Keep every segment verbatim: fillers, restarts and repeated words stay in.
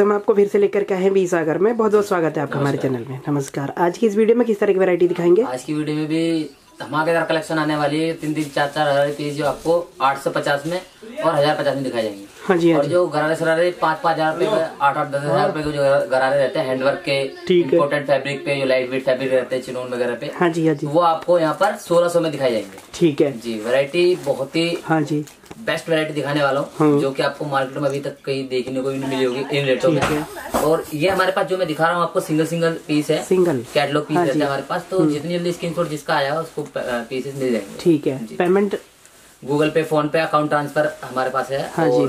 हम आपको फिर से लेकर के आए हैं बीसागर में। बहुत बहुत स्वागत है आपका हमारे चैनल में। नमस्कार। आज की इस वीडियो में किस तरह की वैरायटी दिखाएंगे? आज की वीडियो में भी धमाकेदार कलेक्शन आने वाली है। तीन तीन चार चार हजार पीस जो आपको आठ सौ पचास में और हजार पचास में दिखाई जाएंगे। हाँ जी। और जो गरारे सरारे पाँच पाँच हजार रुपए, आठ आठ दस हजार रुपए के जो गरारे रहते हैं हैंडवर्क के, इम्पोर्टेंट फैब्रिक पे, जो लाइट वेट फैब्रिक रहते हैं चिनोन वगैरह पे। हाँ जी। हाँ जी। वो आपको यहाँ पर सोलह सौ में दिखाई जाएंगे। ठीक है जी। वैरायटी बहुत ही हाँ जी बेस्ट वैरायटी दिखाने वाला हूँ, जो कि आपको मार्केट में अभी तक कहीं देखने को भी नहीं मिली होगी इन रेटों में। और ये हमारे पास जो मैं दिखा रहा हूँ आपको सिंगल सिंगल पीस है, सिंगल कैटलॉग पीस रहता है हमारे पास। तो जितनी जल्दी स्क्रीनशॉट जिसका आया उसको पीसेस मिल जाएंगे। ठीक है। पेमेंट गूगल पे, फोन पे, अकाउंट ट्रांसफर हमारे पास है। हाँ जी।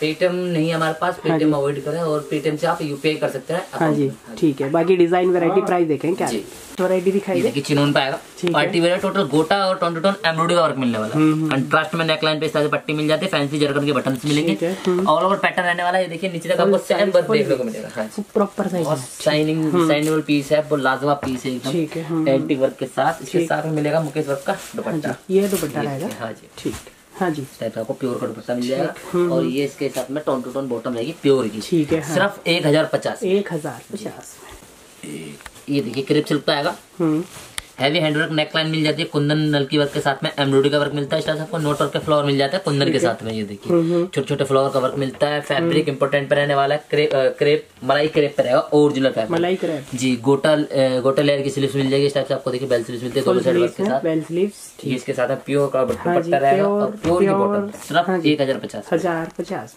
पेटीएम नहीं हमारे पास, पेटीएम अवॉइड करें और पेटीएम से आप यूपीआई कर सकते हैं। हाँ जी। ठीक है। बाकी डिजाइन वैरायटी प्राइस देखें क्या वैरायटी दिखाई देगी। चिनोन पे आएगा पार्टी वेयर, टोटल गोटा और tone to tone embroidery work मिलने वाला। कंट्रास्ट में नेकलाइन पे इस तरह से पट्टी मिल जाती है, फैंसी जरकन के बटन मिलेंगे, ऑल ओवर पैटर्न रहने वाला है। देखिए नीचे तक आपको सेम वर्क देखने को मिलेगा, प्रॉपर शाइनिंग शाइनेबल पीस है, वो लाजवाब पीस है एकदम एंटीक वर्क के साथ। इसके साथ मिलेगा मुकेश वर्क का दुपट्टा, ये दुपट्टा रहेगा। हाँ जी। ठीक है। हाँ जी। टाइप आपको प्योर का दुपट्टा मिल जाएगा और ये इसके साथ में टोन टू टोन बॉटम रहेगी प्योर की। ठीक है। सिर्फ एक हजार पचास एक हजार पचास ये देखिए क्रेप सिल्क का आएगा। हैवी हैंडवर्क नेकलाइन मिल जाती है, कुंदन नलकी वर्क के साथ में एम्ब्रॉयडरी का वर्क मिलता है। इसके साथ आपको नोट वर्क के फ्लावर मिल जाता है कुंदन के साथ में। ये देखिए छोटे छोटे फ्लावर का वर्क मिलता है। फैब्रिक इंपोर्टेंट पे रहने वाला है, क्रेप मलाई क्रेप पे रहेगा ओरिजिनल फैब्रिक मलाई क्रेप जी। गोटा गोटा लेयर की स्लीव्स मिल जाएगी। इस टाइप से आपको देखिए बेल स्लीव्स मिलती है दोनों साइड वर्क के साथ, बेल स्लीव्स। इसके साथ प्योर का दुपट्टा रहेगा और प्योर की बॉटम सिर्फ एक हजार पचास हजार पचास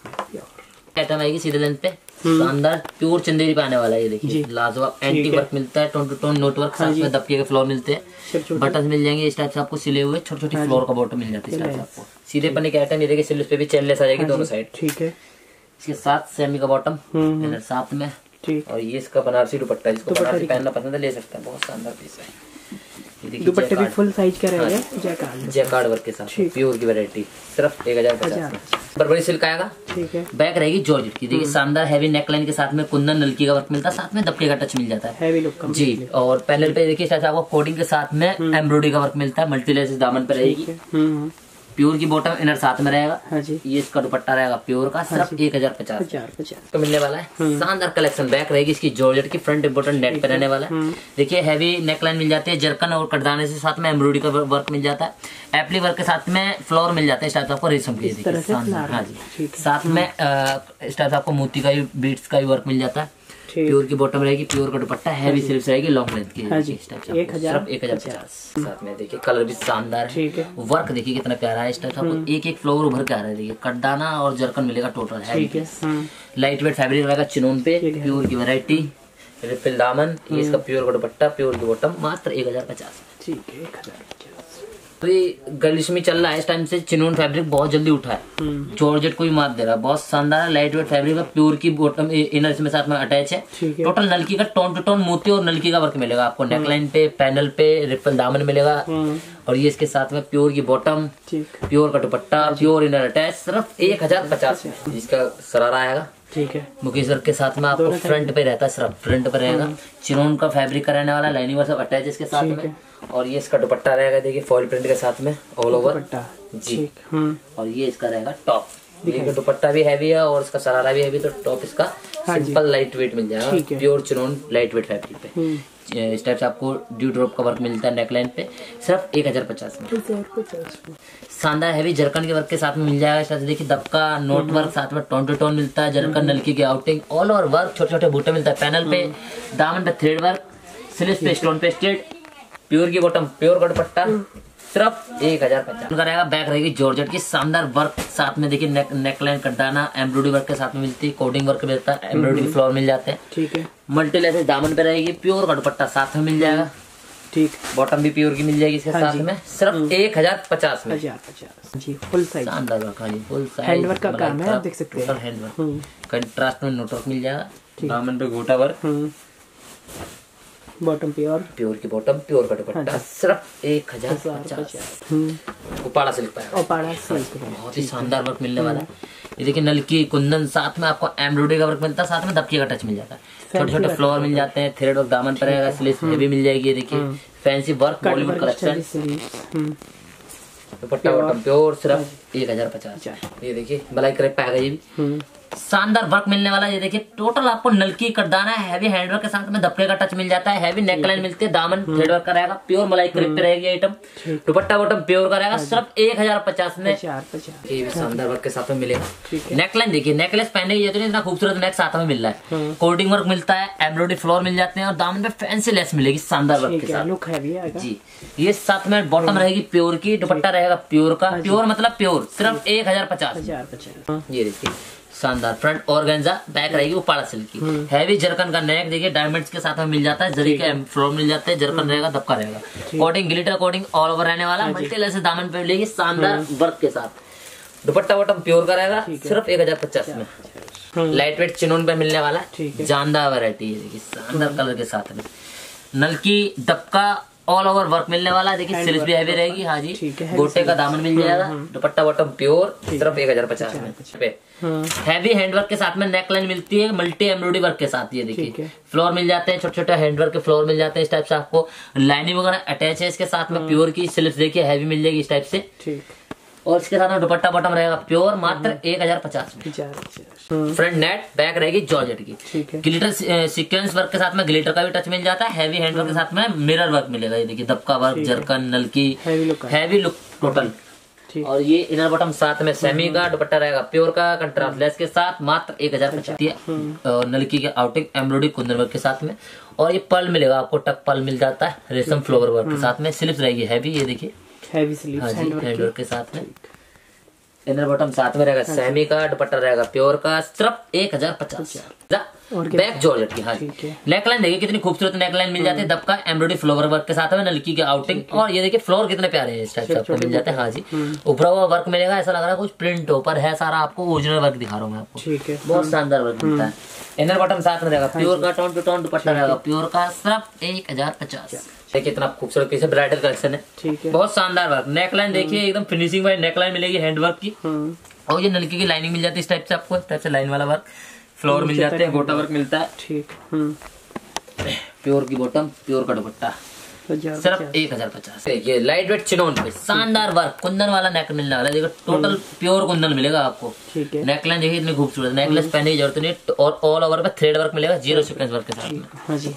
आइटम आएगी सीधे लेंथ पे। शानदार प्योर चंदेरी पे आने वाला है। ये देखिए लाजवाब एंटी वर्क मिलता है, tone to tone note work साथ में, दबके के फ्लोर मिलते हैं, बटन मिल जाएंगे। इस टाइप से आपको सिले हुए छोटे छोटे फ्लोर का बॉटम मिल जाती है आपको। सीधे पन्ने के आइटम ये देखिए, सिल्स पे भी चेनलेस आ जाएगी दोनों साइड। ठीक है। इसके साथ सेमी का बॉटम साथ में और ये इसका बनारसी दुपट्टा, जिसको बनारसी पहनना पसंद है ले सकता है। बहुत शानदार पीस है। दुपट्टे भी फुल साइज का रहेगा, जैकार्ड जैकार्ड वर्क के साथ प्योर की वैरायटी सिर्फ एक हजार पचास। बरबरी सिल्क आएगा। ठीक है। बैक रहेगी जॉर्जेट की। देखिए शानदार हैवी नेकलाइन के साथ में कुंदन नलकी का वर्क मिलता है, साथ में दबके का टच मिल जाता है हैवी लुक का जी। और पैनल पे देखिए आपको कोडिंग के साथ में एम्ब्रॉयडरी का वर्क मिलता है। मल्टी लेयर्स दामन पे रहेगी, प्योर की बॉटम इनर साथ में रहेगा। हाँ जी। ये इसका दुपट्टा रहेगा प्योर का सिर्फ एक हजार पचास तो मिलने वाला है। शानदार कलेक्शन। बैक रहेगी इसकी जॉर्जेट की, फ्रंट इम्पोर्टेंट नेट पे रहने वाला है। देखिए हैवी नेकलाइन मिल जाती है, जरकन और कटदाने से साथ में एम्ब्रॉयडरी का वर्क मिल जाता है, एप्ली वर्क के साथ में फ्लोर मिल जाता है। स्टाफ आपको रेशम के जी साथ में स्टाफ आपको मोती का बीट्स का भी वर्क मिल जाता है। प्योर की बॉटम रहेगी, प्योर का दुपट्टा, हैवी स्लीव्स रहेगी, लॉन्ग लेंथ की एक हजार पचास। साथ में देखिए कलर भी शानदार है, वर्क देखिए कितना प्यारा है। इस टाइप आपको एक एक फ्लोर उभर के आ रहा है। देखिए कटदाना और जरकन मिलेगा टोटल है। लाइट वेट फैब्रिक रहेगा चिनोन पे, प्योर की वैरायटी, रिपल दामन। ये इसका प्योर का दुपट्टा, प्योर की बॉटम मात्र एक हजार पचास। ठीक है। एक हजार तो ये गर्लिश में चल रहा है इस टाइम से। चिनोन फैब्रिक बहुत जल्दी उठा है, जॉर्जेट को भी मात दे रहा है। बहुत शानदार लाइट वेट फैब्रिक है, प्योर की बॉटम इनर इसमें साथ में अटैच है। टोटल नलकी का टोन टू टोन मोती और नलकी का वर्क मिलेगा आपको। नेकलाइन पे, पैनल पे रिपल दामन मिलेगा और ये इसके साथ में प्योर की बॉटम, प्योर का दुपट्टा, प्योर इनर अटैच सिर्फ एक हजार पचास में। जिसका सरारा आएगा। ठीक है। मुकेश वर्क के साथ में आपको फ्रंट पे रहता है, सिर्फ फ्रंट पे रहेगा। चिनोन का फैब्रिक का रहने वाला, लाइनिंग सब अटैच इसके साथ में। और ये इसका दुपट्टा रहेगा देखिए फॉल प्रिंट के साथ में ऑल ओवर जी। और ये इसका रहेगा टॉप। देखिए दुपट्टा भी हैवी है और इसका सरारा भी हैवी, तो टॉप इसका सिंपल लाइट वेट मिल जाएगा, pure chinon light weight fabric पे। इस टाइप से आपको ड्यू ड्रॉप का वर्क मिलता है नेकलाइन पे सिर्फ एक हजार पचास में। शानदार हैवी जरकन के वर्क के साथ में मिल जाएगा। इस तरह से देखिए दबका नोट वर्क साथ में टोन टू टोन मिलता है, जरकन नलकी की आउटिंग, ऑल ओवर वर्क, छोटे छोटे बूटे मिलता है। पैनल पे, दामन पे थ्रेड वर्क, स्लीव्स पे स्टोन पेस्टेड, प्योर की बॉटम, प्योर का दुपट्टा सिर्फ एक हजार पचास का रहेगा। बैक रहेगी जॉर्जेट की, शानदार वर्क साथ में देखिए नेक नेकलाइन कटदाना एम्ब्रॉयडरी वर्क के साथ में मिलती है, कोडिंग वर्क मिलता है, एम्ब्रॉयडरी फ्लावर मिल जाते हैं। ठीक है। मल्टी लेसेस दामन पे रहेगी, प्योर का दुपट्टा साथ में मिल जाएगा। ठीक। बॉटम भी प्योर की मिल जाएगी इसके साथ में सिर्फ एक हजार पचास में। शानदार वर्क है, फुल हैंडवर्क का काम है, आप देख सकते हैं। हैंडवर्क कंट्रास्ट में नोटवर्क मिल जाएगा, दामन पे गोटा वर्क, बॉटम प्योर, प्योर की बॉटम, प्योर का दुपट्टा सिर्फ एक हजार पचास। उपाड़ा सिल्क पर उपाड़ा सिल्क बहुत ही शानदार वर्क मिलने वाला है। ये देखिए नलकी कुंदन साथ में आपको एम्ब्रॉयडरी का वर्क मिलता है, साथ में दबके का टच मिल जाता है, छोटे छोटे फ्लावर मिल जाते हैं, थ्रेड वर्क दामन पर रहेगा, स्लीव्स भी मिल जाएगी। देखिए फैंसी वर्क बॉलीवुड कलेक्शन, दुपट्टा बॉटम प्योर सिर्फ एक हजार पचास। ये देखिए मलाई क्रेप पे आ गई शानदार वर्क मिलने वाला है। ये देखिए टोटल आपको नलकी करदाना है, हैवी हैंडवर्क के साथ में दबके का टच मिल जाता है, हैवी नेकलाइन मिलती है, दामन थ्रेड वर्क का रहेगा, प्योर मलाई क्रेप पे रहेगी आइटम, दुपट्टा बॉटम प्योर का रहेगा, सिर्फ एक हजार पचास में शानदार वर्क के साथ में मिलेगा। नेकलाइन देखिए, नेकलेस पहनने की इतना खूबसूरत नेक साथ में मिल रहा है, कोडिंग वर्क मिलता है, एम्ब्रॉयडरी फ्लोर मिल जाते हैं और दामन पे फैंसी लेस मिलेगी शानदार वर्क के साथ जी। ये साथ में बॉटम रहेगी प्योर की, दुपट्टा रहेगा प्योर का, प्योर मतलब प्योर, सिर्फ एक हजार पचास। ये देखिए शानदार फ्रंट ऑर्गेंजा, बैक रहेगी उपाड़ा सिल्क की, हैवी जरकन का नेक देखिए, डायमंड्स के साथ में मिल जाता है, जरी के फ्लोर मिल जाते हैं, जरकन रहेगा, दबका रहेगा, coating glitter coating all over रहने वाला, मल्टीलेयर से दामन पे मिलेगी शानदार वर्क के साथ, दुपट्टा बॉटम प्योर का रहेगा सिर्फ एक हजार पचास में, लाइट वेट चिनोन पे मिलने वाला जानदार वैरायटी है, शानदार कलर के साथ में, नलकी दबका ऑल ओवर वर्क मिलने वाला है। देखिए सिल्क भी हैवी रहेगी, हाँ जी, गोटे का दामन मिल जाएगा, दुपट्टा बॉटम प्योर सिर्फ एक हजार पचास में, हैवी हैंडवर्क के साथ में नेकलाइन मिलती है, मल्टी एम्ब्रॉयडरी वर्क के साथ। ये देखिए फ्लोर मिल जाते हैं, छोटे छोटे हैंडवर्क के फ्लोर मिल जाते हैं, इस टाइप से आपको लाइनिंग वगैरह अटैच है इसके साथ में, प्योर की स्लिप देखिए हैवी मिल जाएगी इस टाइप से, और इसके साथ में दुपट्टा बॉटम रहेगा प्योर, मात्र एक हजार पचास में। फ्रंट नेट, बैक रहेगी जॉर्जेट की, ग्लिटर सीक्वेंस वर्क के साथ में ग्लिटर का भी टच मिल जाता है, हैवी हैंड वर्क के साथ में मिरर वर्क मिलेगा। ये देखिए दबका वर्क, जरकन, नलकी, हैवी लुक टोटल। और ये इनर बॉटम साथ में सेमी का, दुपट्टा रहेगा प्योर का, कंट्रास्ट लेस के साथ, मात्र एक हजार पचास। और नलकी के आउटिंग एम्ब्रॉयडरी कुंदन वर्क के साथ में, और ये पर्ल मिलेगा आपको, टक पर्ल मिल जाता है, रेशम फ्लोवर वर्क के साथ में, स्लिप्स रहेगी हैवी। ये देखिए हैवी स्लीव्स, हाँ जी, हैंडवर्क के साथ में, इनर बॉटम साथ में रहेगा सेमी का, दुपट्टा रहेगा प्योर का, सिर्फ एक हजार पचास। बैक जॉर्जेट की, हाँ जी। नेकलाइन देखिए कितनी खूबसूरत नेकलाइन मिल जाती है, दबका एम्ब्रॉयडरी फ्लोवर वर्क के साथ में, नलकी के आउटिंग, और ये देखिए फ्लोर कितने प्यारे हैं इस टाइप से आपको मिल जाते हैं, हाँ जी। उभरा हुआ वर्क मिलेगा, ऐसा लग रहा है कुछ प्रिंट ऊपर है, सारा आपको ओरिजिनल वर्क दिखा रहा हूँ मैं आपको, बहुत शानदार वर्क मिलता है। इनर बॉटम साथ में रहेगा प्योर का, टॉन टू टॉन दुपट्टा रहेगा प्योर का, सिर्फ एक हजार पचास। देखिए इतना खूबसूरत पीस है, ब्राइडल कलेक्शन है, ठीक है, बहुत शानदार वर्क। नेकलाइन देखिए एकदम फिनिशिंग वाली नेकलाइन मिलेगी हैंडवर्क की, और ये नलकी की लाइनिंग मिल जाती है इस टाइप से आपको, इस टाइप से लाइन वाला वर्क, फ्लोर मिल जाते हैं, गोटा वर्क मिलता है, ठीक, प्योर की बॉटम, प्योर का दुपट्टा, सिर्फ एक हजार पचास। ये लाइट वेट चिनोन पे शानदार वर्क, कुंदन वाला नेक मिलने वाला है, देखो टोटल प्योर कुंदन मिलेगा आपको। नेकलाइन देखिए इतनी खूबसूरत, नेकलेस पहनने की जरूरत नहीं, और ऑल ओवर पे थ्रेड वर्क मिलेगा, जीरो सीक्वेंस वर्क के साथ।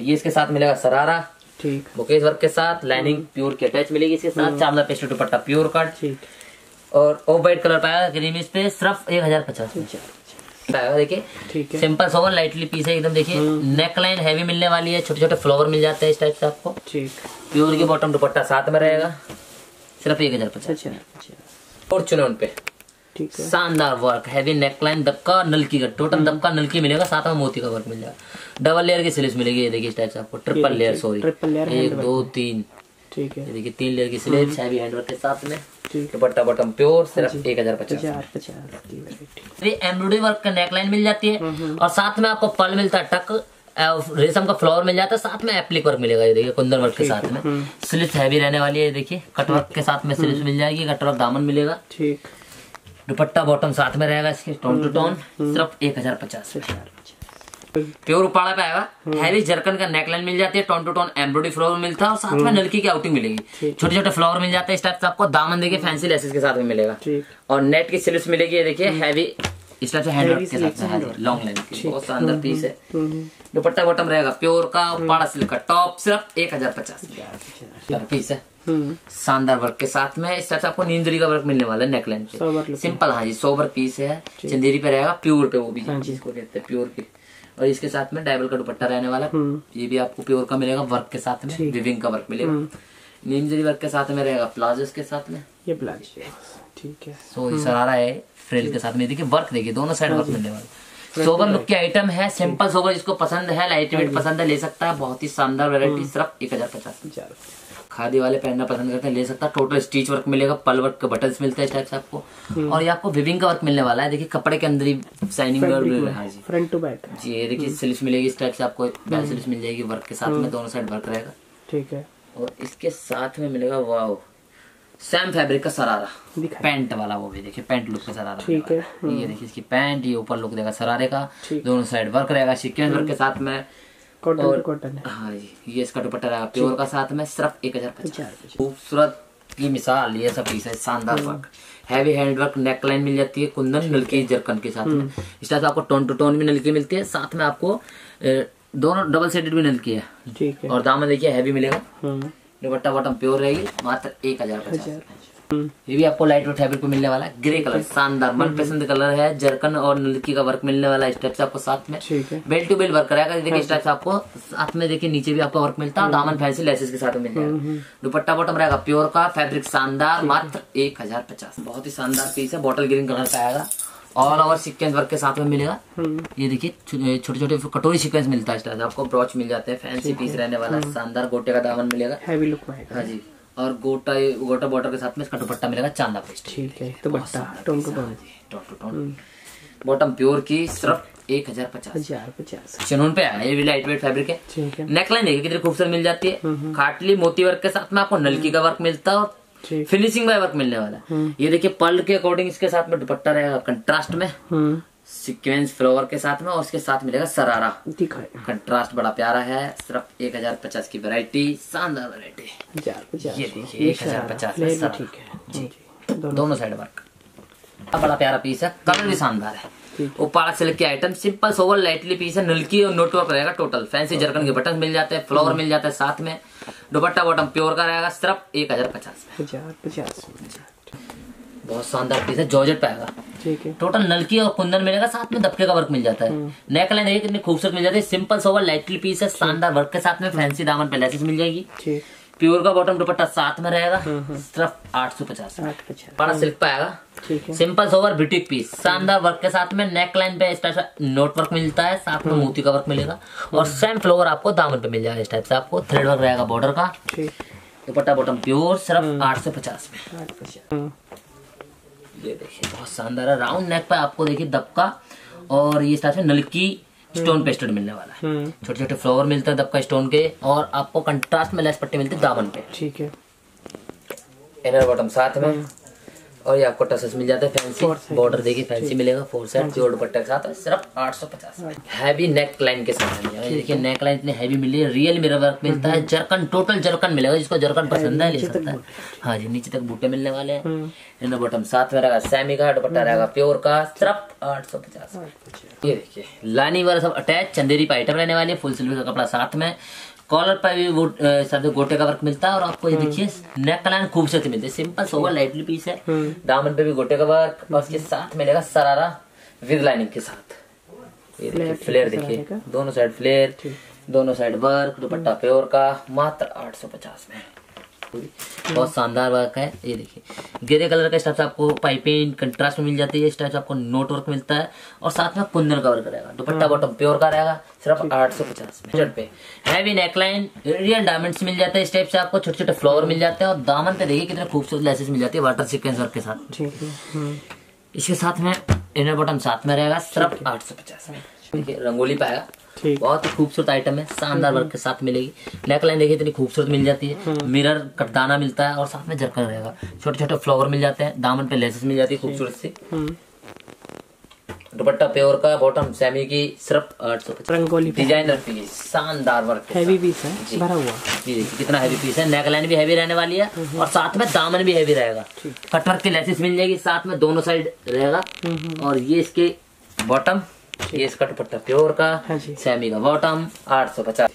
ये इसके साथ मिलेगा सरारा, ठीक, मुकेश वर्क के साथ, लाइनिंग प्योर की अटैच मिलेगी इसके साथ, चावला पेस्ट दुपट्टा प्योर कट, ठीक, और ऑफ वाइट कलर पाएगा क्रीम, इस पे सिर्फ एक हजार पचास। देखिए सिंपल सोवर लाइटली पीस है एकदम, देखिए नेकलाइन हैवी मिलने वाली है, छोटे छोटे फ्लावर मिल जाते हैं इस टाइप से आपको, ठीक, प्योर की बॉटम दुपट्टा साथ में रहेगा, सिर्फ एक हजार पचास। और चुनौन पे शानदार वर्क, हैवी नेकलाइन, दबका नलकी का, टोटल दबका नलकी मिलेगा, साथ में मोती का वर्क मिल जाएगा, डबल लेयर की स्लीव्स मिलेगी। ये देखिए इस टाइप से आपको ट्रिपल लेयर, सॉरी एक दो तीन, ठीक है, देखिए तीन लेयर की स्लीव्स, हैवी हैंडवर्क के साथ में, दुपट्टा बॉटम प्योर, सिर्फ एक हजार पचास। एम्ब्रॉयडरी वर्क का नेकलाइन मिल जाती है, और साथ में आपको पर्ल मिलता है, टक रेशम का फ्लावर मिल जाता है, साथ में एप्लिक वर्क मिलेगा। ये देखिए कुंदन वर्क के साथ में, स्लीव्स हैवी रहने वाली है, देखिए कटवर्क के साथ में स्लीव्स मिल जाएगी, कटवर्क दामन मिलेगा, ठीक, दुपट्टा बॉटम साथ में रहेगा इसके, टोन टू टोन, सिर्फ एक हजार पचास। प्योर उपाड़ा पे आएगा, हैवी जरकन का नेकलाइन मिल जाती है, tone to tone embroidery flower मिलता है, और साथ में नलकी की आउटिंग मिलेगी, छोटे छोटे फ्लावर मिल जाते हैं इस टाइप से आपको, दामन देखिए फैंसी लेसेस के साथ में मिलेगा, और नेट की स्लीव्स मिलेगी। ये देखिए हैवी इस टाइप से हैंडवर्क के साथ, लॉन्ग लाइन की, बहुत शानदार पीस है, दुपट्टा बॉटम रहेगा प्योर का, उपाड़ा सिल्क का, टॉप सिर्फ एक हजार पचास पीस है, शानदार वर्क के साथ में, इस टाइप से आपको नींदरी का वर्क मिलने वाला है नेकलाइन पे, सिंपल, हाँ जी, सोबर पीस है, चंदेरी पे रहेगा प्योर पे, वो भी जिसको कहते हैं प्योर के, और इसके साथ में डायबल का दुपट्टा रहने वाला, ये भी आपको प्योर का मिलेगा, वर्क के साथ में विविंग का वर्क मिलेगा, नींदरी वर्क के साथ में रहेगा, प्लाजोस के साथ में ये प्लाजो, ठीक है, सो ये सरारा है फ्रिल के साथ में, देखिए वर्क, देखिए दोनों साइड वर्क मिलने वाला, सोबर लुक के आइटम है, सिंपल सोबर, जिसको पसंद है, लाइट वेट पसंद है ले सकता है, बहुत ही शानदार वैरायटी, सिर्फ एक हजार पचास। खादी वाले पहनना पसंद करते हैं ले सकता है, टोटल स्टिच वर्क मिलेगा, पल वर्क के बटन्स मिलते हैं इस टाइप से आपको, और ये आपको विविंग का वर्क मिलने वाला है, देखिए कपड़े के अंदर ही शाइनिंग फ्रंट टू बैक जी। ये देखिए स्लीव्स मिलेगी इस टाइप से आपको, बैक स्लीव्स मिल जाएगी वर्क के साथ में, दोनों साइड वर्क रहेगा, ठीक है, और इसके साथ में मिलेगा वाव सेम फैब्रिक का सरारा, पैंट वाला, वो भी देखिए पैंट लुक का सरारा, ठीक है, ये देखिए इसकी पैंट, ये ऊपर लुक देगा सरारे का, दोनों साइड वर्क रहेगा, सीक्वेंस वर्क के साथ में, कॉटन कॉटन, हाँ जी, ये इसका दुपट्टा रहेगा प्योर का साथ में, सिर्फ एक हजार पचास। खूबसूरत की मिसाल ये सब पीस है, शानदार वर्क, हैवी हैंडवर्क नेकलाइन मिल जाती है कुंदन नलकी जर्कन के साथ में। इस तरह से आपको टोन टू टोन भी नलकी मिलती है, साथ में आपको दोनों डबल सेडेड भी नलकी है, ठीक है। और दामन देखिए हैवी मिलेगा, दुपट्टा बॉटम प्योर रहेगी, मात्र एक हजार पचास। ये भी आपको लाइट वेट फैब्रिक पे मिलने वाला है, ग्रे कलर शानदार मनपसंद कलर है, जर्कन और नलकी का वर्क मिलने वाला है। इस टाइप से आपको साथ में बेल्ट टू बेल्ट वर्क कराएगा, देखिए इस टाइप से आपको साथ में देखिए नीचे भी आपको वर्क मिलता है, दामन फैंसी लेसेस के साथ में मिलेगा। दुपट्टा बॉटम रहेगा प्योर का, फैब्रिक शानदार, मात्र एक हजार पचास। बहुत ही शानदार पीस है, बॉटल ग्रीन कलर का आएगा, ऑल ओवर सीक्वेंस वर्क के साथ में मिलेगा। ये देखिए छोटे छोटे कटोरी सीक्वेंस मिलता है, इस तरह से आपको ब्रॉच मिल जाते हैं, फैंसी पीस रहने वाला, शानदार गोटे का दामन मिलेगा, हैवी लुक में, हाँ जी। और गोटा गोटा बॉर्डर के साथ में इसका दुपट्टा मिलेगा चांदा पेस्ट, ठीक है। तो बट्टा tone to tone bottom pure की सिर्फ एक हजार पचास चनून पे आया। ये भी लाइट वेट फैब्रिक है। नेकलाइन देखिए कितनी खूबसूरत मिल जाती है, खाटली मोती वर्क के साथ में आपको नलकी का वर्क मिलता है, फिनिशिंग बाय वर्क मिलने वाला। ये देखिए पर्ल के अकॉर्डिंग इसके साथ में दुपट्टा रहेगा कंट्रास्ट में, सीक्वेंस फ्लावर के साथ में, और इसके साथ मिलेगा सरारा, ठीक है। कंट्रास्ट बड़ा प्यारा है, सिर्फ एक हजार पचास की वैरायटी, शानदार वैरायटी। ये देखिए एक हजार पचास में सरारा, दोनों साइड वर्क, बड़ा प्यारा पीस है, कलर भी शानदार है। उपाड़ा सिल्क के item, simple sober lightly piece है, नलकी और नोटवर्क रहेगा टोटल, फैंसी जर्कन के बटन मिल जाते हैं, फ्लावर मिल जाता है साथ में, दुपट्टा बॉटम प्योर का रहेगा सिर्फ एक हजार पचास। बहुत शानदार पीस है, जॉर्जेट पाएगा, ठीक है। टोटल नलकी और कुंदन मिलेगा, साथ में दबके का वर्क मिल जाता है। नेकलाइन देखिए कितनी खूबसूरत मिल जाती है, सिंपल सोवर लाइटली पीस है, शानदार वर्क के साथ में, फैंसी दामन पे लेसेस मिल जाएगी, प्योर का बॉटम दुपट्टा साथ में रहेगा, सिर्फ आठ सौ पचास। बड़ा सिल्क पाएगा, सिंपल सोवर बुटीक पीस, शानदार वर्क के साथ में, नेकलाइन पे इस टाइप से नोट वर्क मिलता है, साथ में मोती का वर्क मिलेगा, और सेम फ्लोवर आपको दामन पे मिल जाएगा। इस टाइप से आपको थ्रेड वर्क रहेगा बॉर्डर का, दुपट्टा बॉटम प्योर सिर्फ आठ सौ पचास में। ये देखिए बहुत शानदार है, राउंड नेक पे आपको देखिए दबका और ये इस टाइप से नलकी स्टोन पेस्टेड मिलने वाला है, छोटे छोटे फ्लावर मिलता है दबका स्टोन के, और आपको कंट्रास्ट में लेस पट्टी मिलती है दामन पे, ठीक है। इनर बॉटम साथ में, और ये आपको टसेस मिल जाते हैं, फैंसी बॉर्डर देखिए फैंसी मिलेगा, फोर साइड प्योर दुपट्टा के साथ, और सिर्फ आठ सौ पचास। हैवी नेक लाइन के साथ मिलेगा, देखिए नेक लाइन इतनी हैवी मिली है, रियल मिरर वर्क मिलता है, जर्कन टोटल जर्कन मिलेगा, जिसको जर्कन पसंद है ले सकता है, हाँ जी। नीचे तक बूटे मिलने वाले हैं, इनर बॉटम साथ में रहेगा, सेमी का दुपट्टा रहेगा प्योर का, सिर्फ आठ सौ पचास। ये देखिए लानी वाला सब अटैच चंदेरी पे आइटम रहने वाली है, फुल सिल्वर का कपड़ा साथ में, कॉलर पर भी वो साथ गोटे का वर्क मिलता है, और आपको ये देखिए नेकलाइन खूबसूरत मिलती है, सिंपल सोवर लाइटली पीस है, दामन पे भी गोटे का वर्क, और उसके साथ मिलेगा सरारा विद लाइनिंग के साथ। ये देखिए फ्लेयर देखिए, दोनों साइड फ्लेयर, दोनों साइड वर्क, दुपट्टा प्योर का, मात्र आठ सौ पचास में। बहुत शानदार वर्क है, ये देखिए ग्रे कलर का, इस टाइप से आपको पाइपिंग कंट्रास्ट में मिल जाती है, इस टाइप से आपको नोट वर्क मिलता है, और साथ में कुंदन का वर्क रहेगा, दुपट्टा बॉटम प्योर का रहेगा, सिर्फ आठ सौ पचास में। हैवी नेकलाइन, रियल डायमंड्स मिल जाते हैं, इस टाइप से आपको छोटे छोटे फ्लावर मिल जाते हैं, और दामन पे देखिए कितने खूबसूरत लेसेस मिल जाती है वाटर सीक्वेंस वर्क के साथ, ठीक है। इसके साथ में इनर बॉटम साथ में रहेगा, सिर्फ आठ सौ पचास में। देखिए रंगोली पाएगा, बहुत खूबसूरत आइटम है, शानदार वर्क के साथ मिलेगी। नेकलाइन देखिए इतनी खूबसूरत मिल जाती है, मिरर कटदाना मिलता है, और साथ में जर्कन रहेगा, छोटे छोटे फ्लावर मिल जाते हैं, दामन पे लेसेस मिल जाती है खूबसूरत सी, दुपट्टा प्योर का, बॉटम सेमी की, सिर्फ आठ सौ पचास। डिजाइनर पीस, शानदार वर्क, हैवी पीस है भरा हुआ, ये देखिए कितना हैवी पीस है, नेकलाइन भी हैवी रहने वाली है, और साथ में दामन भी हैवी रहेगा, कटवर्क की लेसेस मिल जाएगी, साथ में दोनों साइड रहेगा, और ये इसके बॉटम, ये इसका दुपट्टा प्योर का, सेमी का बॉटम, आठ सौ पचास।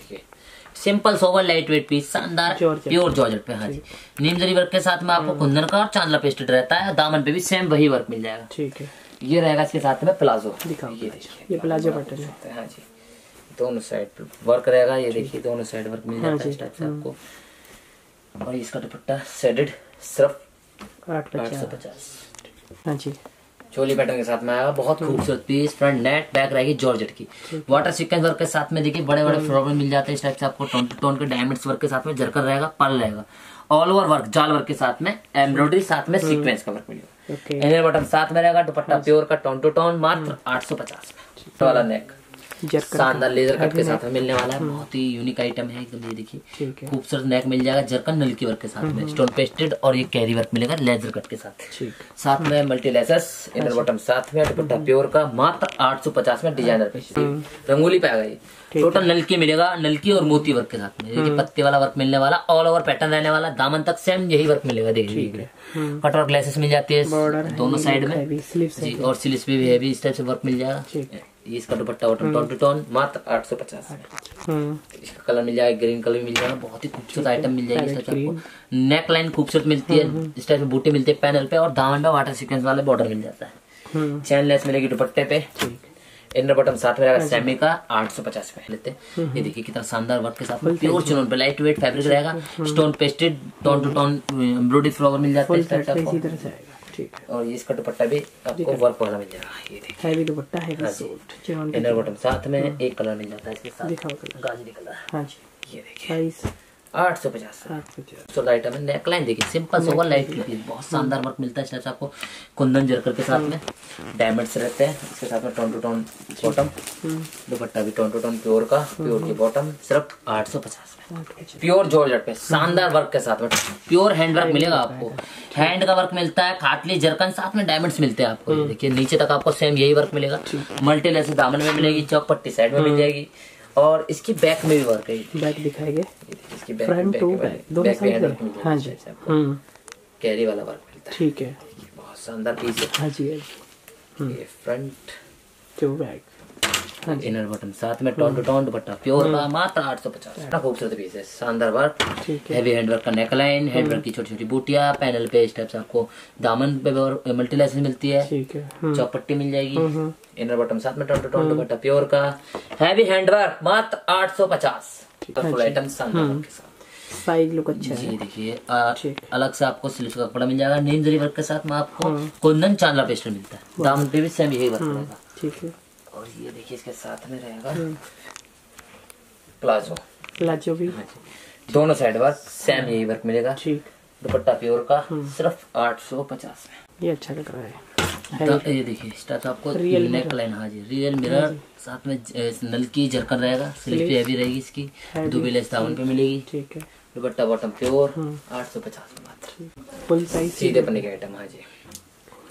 Simple sober light weight piece, शानदार प्योर जॉर्जेट पे, हाँ जी। नीम जरी वर्क के साथ में आपको कुंदन का और चांदला पेस्टेड रहता है, दामन पे भी सेम वही वर्क मिल जाएगा, ठीक है। ये रहेगा इसके साथ में प्लाजो, ये ये प्लाजो बटन है, हाँ जी। दोनों साइड वर्क रहेगा, ये देखिए दोनों साइड वर्क मिल जाता है इस टाइप से आपको, और इसका दुपट्टा सेडेड सिर्फ आठ सौ पचास, हाँ जी। चोली पैटर्न के साथ में आएगा, बहुत खूबसूरत पीस, फ्रंट नेट बैक रहेगी जॉर्जेट की, वाटर सीक्वेंस वर्क के साथ में देखिए बड़े बड़े फ्लावर मिल जाते हैं, इस टाइप से आपको टोन टोन के डायमंड्स वर्क के साथ में, जरकर रहेगा, पर्ल रहेगा, ऑल ओवर वर्क जाल वर्क के साथ में, एम्ब्रॉयडरी साथ में, सीक्वेंस का वर्क मिलेगा, इनर बॉटम साथ में रहेगा, दुपट्टा प्योर का टोन टू टोन, मात्र आठ सौ पचास में। शानदार लेजर कट के साथ मिलने वाला है, बहुत ही यूनिक आइटम है एकदम। ये देखिए खूबसूरत नेक मिल जाएगा, जरकन नलकी वर्क के साथ में, स्टोन पेस्टेड, और ये कैरी वर्क मिलेगा लेजर कट के साथ। साथ में मल्टी लेसेस, इनर बॉटम साथ में, दुपट्टा प्योर का मात्र आठ सौ पचास में, डिजाइनर पे रंगोली पे आएगा। ये टोटल नलकी मिलेगा, नलकी और मोती वर्क के साथ में। देखिए पत्ते वाला वर्क मिलने वाला, ऑल ओवर पैटर्न रहने वाला, दामन तक सेम यही वर्क मिलेगा। देखिए कट वर्क लेसेस मिल जाती है दोनों साइड में, और स्लीव्स पे भी हैवी इस टाइप से वर्क मिल जाएगा। इसका दुपट्टा टॉन टू टॉन मात्र आठ सौ पचास में। इसका कलर मिल जाएगा, ग्रीन कलर मिल जाएगा, बहुत ही खूबसूरत आइटम मिल जाएगी। आपको नेक लाइन खूबसूरत मिलती है, इस टाइप के बूटे मिलते हैं पैनल पे, और दामन पे वाटर सीक्वेंस वाले बॉर्डर मिल जाता है। चैन लेस मिलेगी दुपट्टे पे, इनर बॉटम साथ में रहेगा, सेमी का आठ सौ पचास में लेते हैं। ये देखिए कितना शानदार वर्क के साथ में, प्योर चिनोन पे, लाइट वेट फैब्रिक रहेगा, stone pasted, tone to tone embroidery flower मिल जाता है। ठीक है, और ये इसका दुपट्टा भी आपको वर्क वाला मिल जाएगा। ये देखिए हैवी दुपट्टा है, इनर बॉटम साथ में, एक कलर मिल जाता है इसके साथ, दिखाओ कलर गाजरी कलर। हां जी, ये देखिए आठ सौ पचास। सो लाइट में नेक लाइन देखिए सिंपल सोवर लाइट की पीस, बहुत शानदार वर्क मिलता है। इससे आपको कुंदन जरकर के साथ में डायमंड्स रहते हैं, इसके साथ में tone to tone bottom, dupatta भी टोन टू टोन प्योर का, प्योर की बॉटम सिर्फ आठ सौ पचास में, प्योर जॉर्जेट पे शानदार वर्क के साथ में। प्योर हैंड वर्क मिलेगा आपको, हैंड का वर्क मिलता है, खाटली जरकन साथ में डायमंड्स मिलते हैं आपको। देखिए नीचे तक आपको सेम यही वर्क मिलेगा, मल्टी लेस दामन में मिलेगी, चौक पट्टी साइड में मिल जाएगी, और इसकी बैक में भी वर्क है। बैक दिखाएंगे, इसकी बैक फ्रंट टू बैक दोनों साइड में। हां जी, हम्म कैरी वाला वर्क मिलता है। ठीक है, बहुत शानदार पीस है। हां जी, ये front to back, inner bottom साथ में, tone to tone dupatta pure का मात्र आठ सौ पचास। बड़ा खूबसूरत पीस है, शानदार वर्क, हैवी हैंड वर्क का नेक लाइन, हैंड वर्क की छोटी-छोटी बूटियां, पैनल पे स्टेप्स, आपको दामन पे मल्टी लेस मिलती है। ठीक है, चौपट्टी मिल जाएगी, इनर बॉटम साथ में, tone to tone dupatta pure का, हैवी हैंड वर्क मात्र आठ सौ पचास। फुल आइटम शानदार के साथ, साइज लुक अच्छा है। देखिए अलग से आपको सिल्क का कपड़ा मिल जाएगा, नीम जरी वर्क के साथ में आपको कुंदन चांदला पेस्टल मिलता है, दामन पे भी सेम यही वर्क रहेगा। ठीक है, और ये देखिए इसके साथ में रहेगा प्लाजो, प्लाजो भी दोनों साइड वर्क सेम यही वर्क मिलेगा। ठीक, दुपट्टा प्योर का सिर्फ आठ सौ पचास में। ये अच्छा लग रहा है। ये देखिए स्टार्ट आपको रियल नेक लाइन, हाँ जी रियल मिरर, साथ में नलकी जरकन रहेगा, स्लीव पे हैवी रहेगी, इसकी दुबे लेस दामन पे मिलेगी। ठीक है, दुपट्टा बॉटम प्योर आठ सौ पचास मात्र, फुल साइज सीधे पन्ने के आइटम। हाँ जी,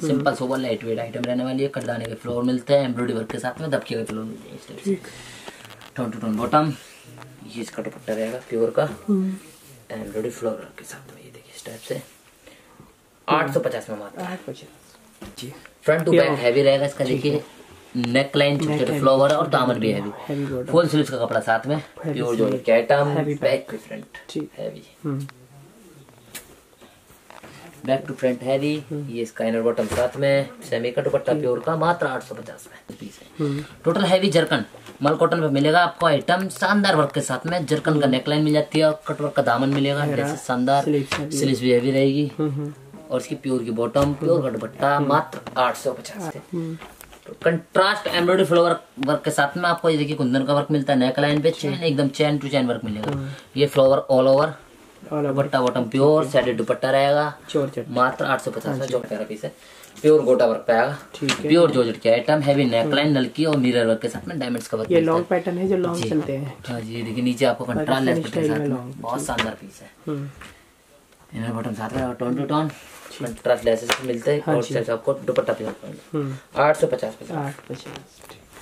simple sober light weight item रहने वाली है। करदाने के फ्लोर मिलते हैं, एम्ब्रॉयडरी वर्क के साथ में, दबके के फ्लोर मिलते हैं, टोन टू टोन बॉटम। ये इसका दुपट्टा रहेगा प्योर का, एम्ब्रॉयडरी फ्लोर के साथ में। ये देखिए इस टाइप से आठ सौ पचास में मात्र। फ्रंट टू बैक हैवी रहेगा इसका। देखिए नेक लाइन, छोटे फ्लावर, और दामन भी हैवी, फुल स्लीव्स का कपड़ा साथ में, प्योर जो कैटम। Back to front heavy, back to front heavy. ये इसका इनर बॉटम साथ में, सेमी का दुपट्टा प्योर का मात्र आठ सौ पचास में पीस है। टोटल हैवी जरकन मल कॉटन पे मिलेगा आपको आइटम, शानदार वर्क के साथ में। जरकन का नेक लाइन मिल जाती है, और कट वर्क का दामन मिलेगा, शानदार स्लीव्स भी हैवी रहेगी, और इसकी प्योर की बॉटम, प्योर का दुपट्टा मात्र आठ सौ पचास। कंट्रास्ट एम्ब्रॉयडरी फ्लावर वर्क के साथ में आपको ये देखिए कुंदन का वर्क मिलता है, नेक लाइन पे चैन, एकदम चैन टू चैन वर्क मिलेगा। ये flower all over, dupatta bottom pure, side dupatta रहेगा मात्र आठ सौ पचास में। जो प्यारा पीस है, प्योर गोटा वर्क पे आएगा, प्योर जॉर्जेट के आइटम, हैवी नेक लाइन, नलकी और मिरर वर्क के साथ में, डायमंड्स का वर्क। ये लॉन्ग पैटर्न है जो लॉन्ग चलते हैं। हां जी, देखिए नीचे आपको कंट्रास्ट लेस के साथ में, बहुत शानदार पीस है। इनर बॉटम साथ में, tone to tone contrast laces मिलते हैं, और इससे आपको दुपट्टा भी मिलता है आठ सौ पचास।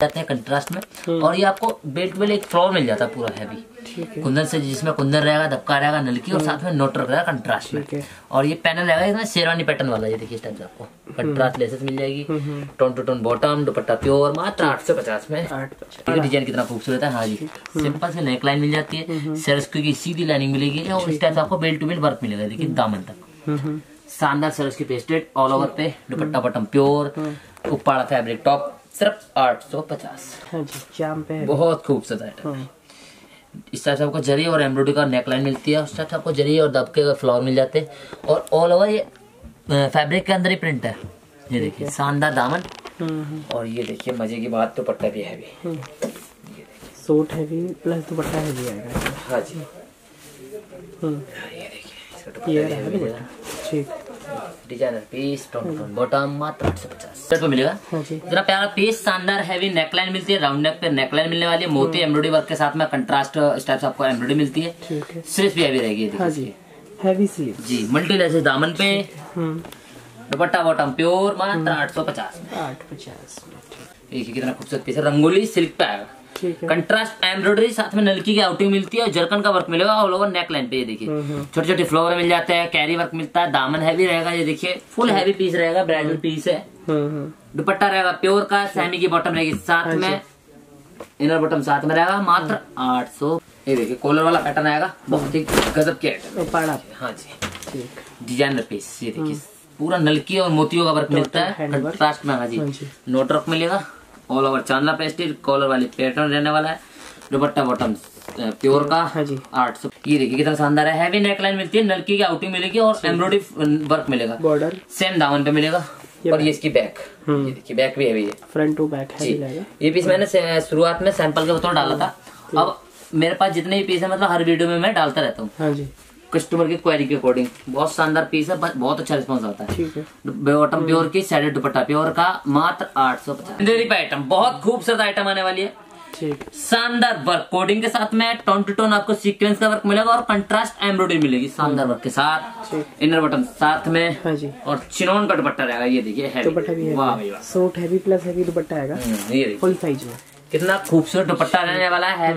जाते हैं कंट्रास्ट में, और ये आपको बेल्ट में एक फ्लोर मिल जाता है पूरा हैवी कुंदन से, जिसमें कुंदन रहेगा, धबका रहेगा, नलकी, और साथ में नोटर रहेगा कंट्रास्ट में। और ये पैनल रहेगा इसमें शेरवानी पैटर्न वाला। ये देखिए इस टाइप से आपको कंट्रास्ट लेसेस मिल जाएगी, tone to tone bottom, dupatta pure मात्र आठ सौ पचास में। डिजाइन कितना खूबसूरत है। हाँ जी, सिंपल से नेक लाइन मिल जाती है, सरस्की की सीधी लाइनिंग मिलेगी, और इस टाइप से आपको बेल्ट टू बेल्ट वर्क मिलेगा। देखिए दामन तक शानदार सरस्की पेस्टेड, ऑल ओवर पे dupatta bottom pure, Uppada fabric top सिर्फ आठ सौ पचास। हाँ जी, जाम पे बहुत खूबसूरत आइटम है। इस टाइप से आपको जरी और एम्ब्रॉयडरी का नेकलाइन मिलती है, उस टाइप से आपको जरी और दबके का फ्लावर मिल जाते हैं, और ऑल ओवर ये फैब्रिक के अंदर ही प्रिंट है। ये देखिए शानदार दामन, और ये देखिए मजे की बात दुपट्टा भी है, ये देखिए सूट है भी प्लस दुपट्टा है भी आएगा। हाँ जी, ये देखिए इसका दुपट्टा है। ठीक, designer piece tone tone bottom मात्र आठ सौ पचास पर मिलेगा। जरा प्यारा पीस, शानदार हैवी नेकलाइन मिलती है, राउंड नेक पे नेकलाइन मिलने वाली है, मोती एम्ब्रॉयडरी वर्क के साथ में कंट्रास्ट इस टाइप से आपको एम्ब्रॉयडरी मिलती है। सिर्फ भी हैवी रहेगी हैवी सी जी। मल्टी लेसेस दामन पे, दुपट्टा बॉटम प्योर मात्र आठ सौ पचास आठ पचास। देखिए कितना खूबसूरत पीस है, रंगोली सिल्क पे आएगा, कंट्रास्ट एम्ब्रॉयडरी साथ में नलकी की आउटिंग मिलती है और जर्कन का वर्क मिलेगा ऑल ओवर नेक लाइन पे। ये देखिए छोटे छोटे फ्लोवर मिल जाते हैं, कैरी वर्क मिलता है, दामन हैवी रहेगा। ये देखिए फुल हैवी पीस रहेगा, ब्राइडल पीस है, दुपट्टा रहेगा प्योर का, सेमी की बॉटम रहेगी साथ में, इनर बॉटम साथ में रहेगा मात्र आठ सौ। ये देखिए कॉलर वाला पैटर्न आएगा, बहुत ही गजब के आइटम। हाँ जी, डिजाइनर पीस। ये देखिए पूरा नलकी और मोतियों का वर्क मिलता है कंट्रास्ट में। हाँ जी, नोट वर्क मिलेगा ऑल ओवर चांदला पेस्टिल, कॉलर वाले पैटर्न रहने वाला है, दुपट्टा बॉटम प्योर का आठ सौ। ये देखिए कितना शानदार है, हैवी नेकलाइन मिलती है, नलकी की आउटिंग मिलेगी और एम्ब्रॉयडरी वर्क मिलेगा, बॉर्डर सेम दामन पे मिलेगा। और ये इसकी बैक, ये देखिए बैक भी हैवी है, फ्रंट टू बैक है। ये पीस मैंने शुरुआत में सैंपल के बतौर डाला था। अब मेरे पास जितने भी पीस है मतलब हर वीडियो में मैं डालता रहता हूँ कस्टमर की क्वेरी के अकॉर्डिंग। बहुत शानदार पीस है, बहुत अच्छा रिस्पांस आता है। ठीक है, बॉटम प्योर की साइड दुपट्टा प्योर का मात्र आठ सौ पचास। आइटम बहुत खूबसूरत आइटम आने वाली है, शानदार वर्क कोडिंग के साथ में, टोन टू टोन आपको सीक्वेंस का वर्क मिलेगा और कंट्रास्ट एम्ब्रॉयडरी मिलेगी शानदार वर्क के साथ, इनर बटन साथ में। हाँ जी, और चिनोन का दुपट्टा रहेगा। ये देखिए फुल साइज में कितना खूबसूरत दुपट्टा रहने वाला है,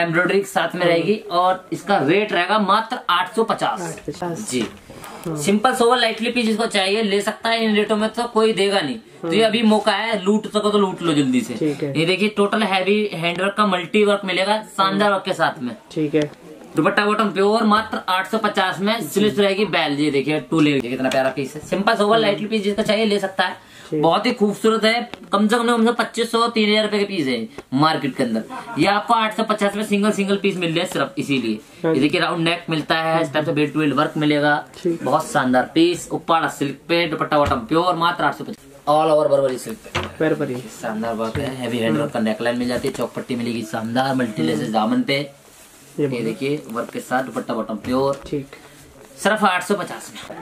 एम्ब्रॉयडरी के साथ में रहेगी और इसका रेट रहेगा मात्र आठ सौ पचास जी। सिंपल सोवर लाइटली पीस जिसको चाहिए ले सकता है, इन रेटों में तो कोई देगा नहीं। तो ये अभी मौका है, लूट सको तो लूट लो जल्दी से। ये देखिए टोटल हैवी हैंडवर्क का मल्टी वर्क मिलेगा शानदार वर्क के साथ में। ठीक है, दुपट्टा बॉटम प्योर मात्र आठ सौ पचास में, स्लिप रहेगी बैल। ये देखिए टू ले, कितना प्यारा पीस है, सिंपल सोवर लाइटली पीस जिसको चाहिए ले सकता है। बहुत ही खूबसूरत है, कम से कम पच्चीस सौ तीन हजार रूपये के पीस है मार्केट के अंदर। ये आपको आठ सौ पचास में सिंगल सिंगल पीस मिल रहे हैं सिर्फ इसीलिए। देखिए राउंड नेक मिलता है, इस टाइप से बेल्ट टू बेल्ट वर्क मिलेगा, बहुत शानदार पीस। उपाड़ा सिल्क पे, दुपट्टा बॉटम प्योर मात्र आठ सौ पचास, ऑल ओवर बरबरी सिल्क पे, शानदार वर्क है, हैवी हैंडवर्क का नेकलाइन मिल जाती है, चौपट्टी मिलेगी शानदार, मल्टी लेसेस दामन पे। ये देखिए वर्क के साथ दुपट्टा बॉटम प्योर सिर्फ आठ सौ पचास में।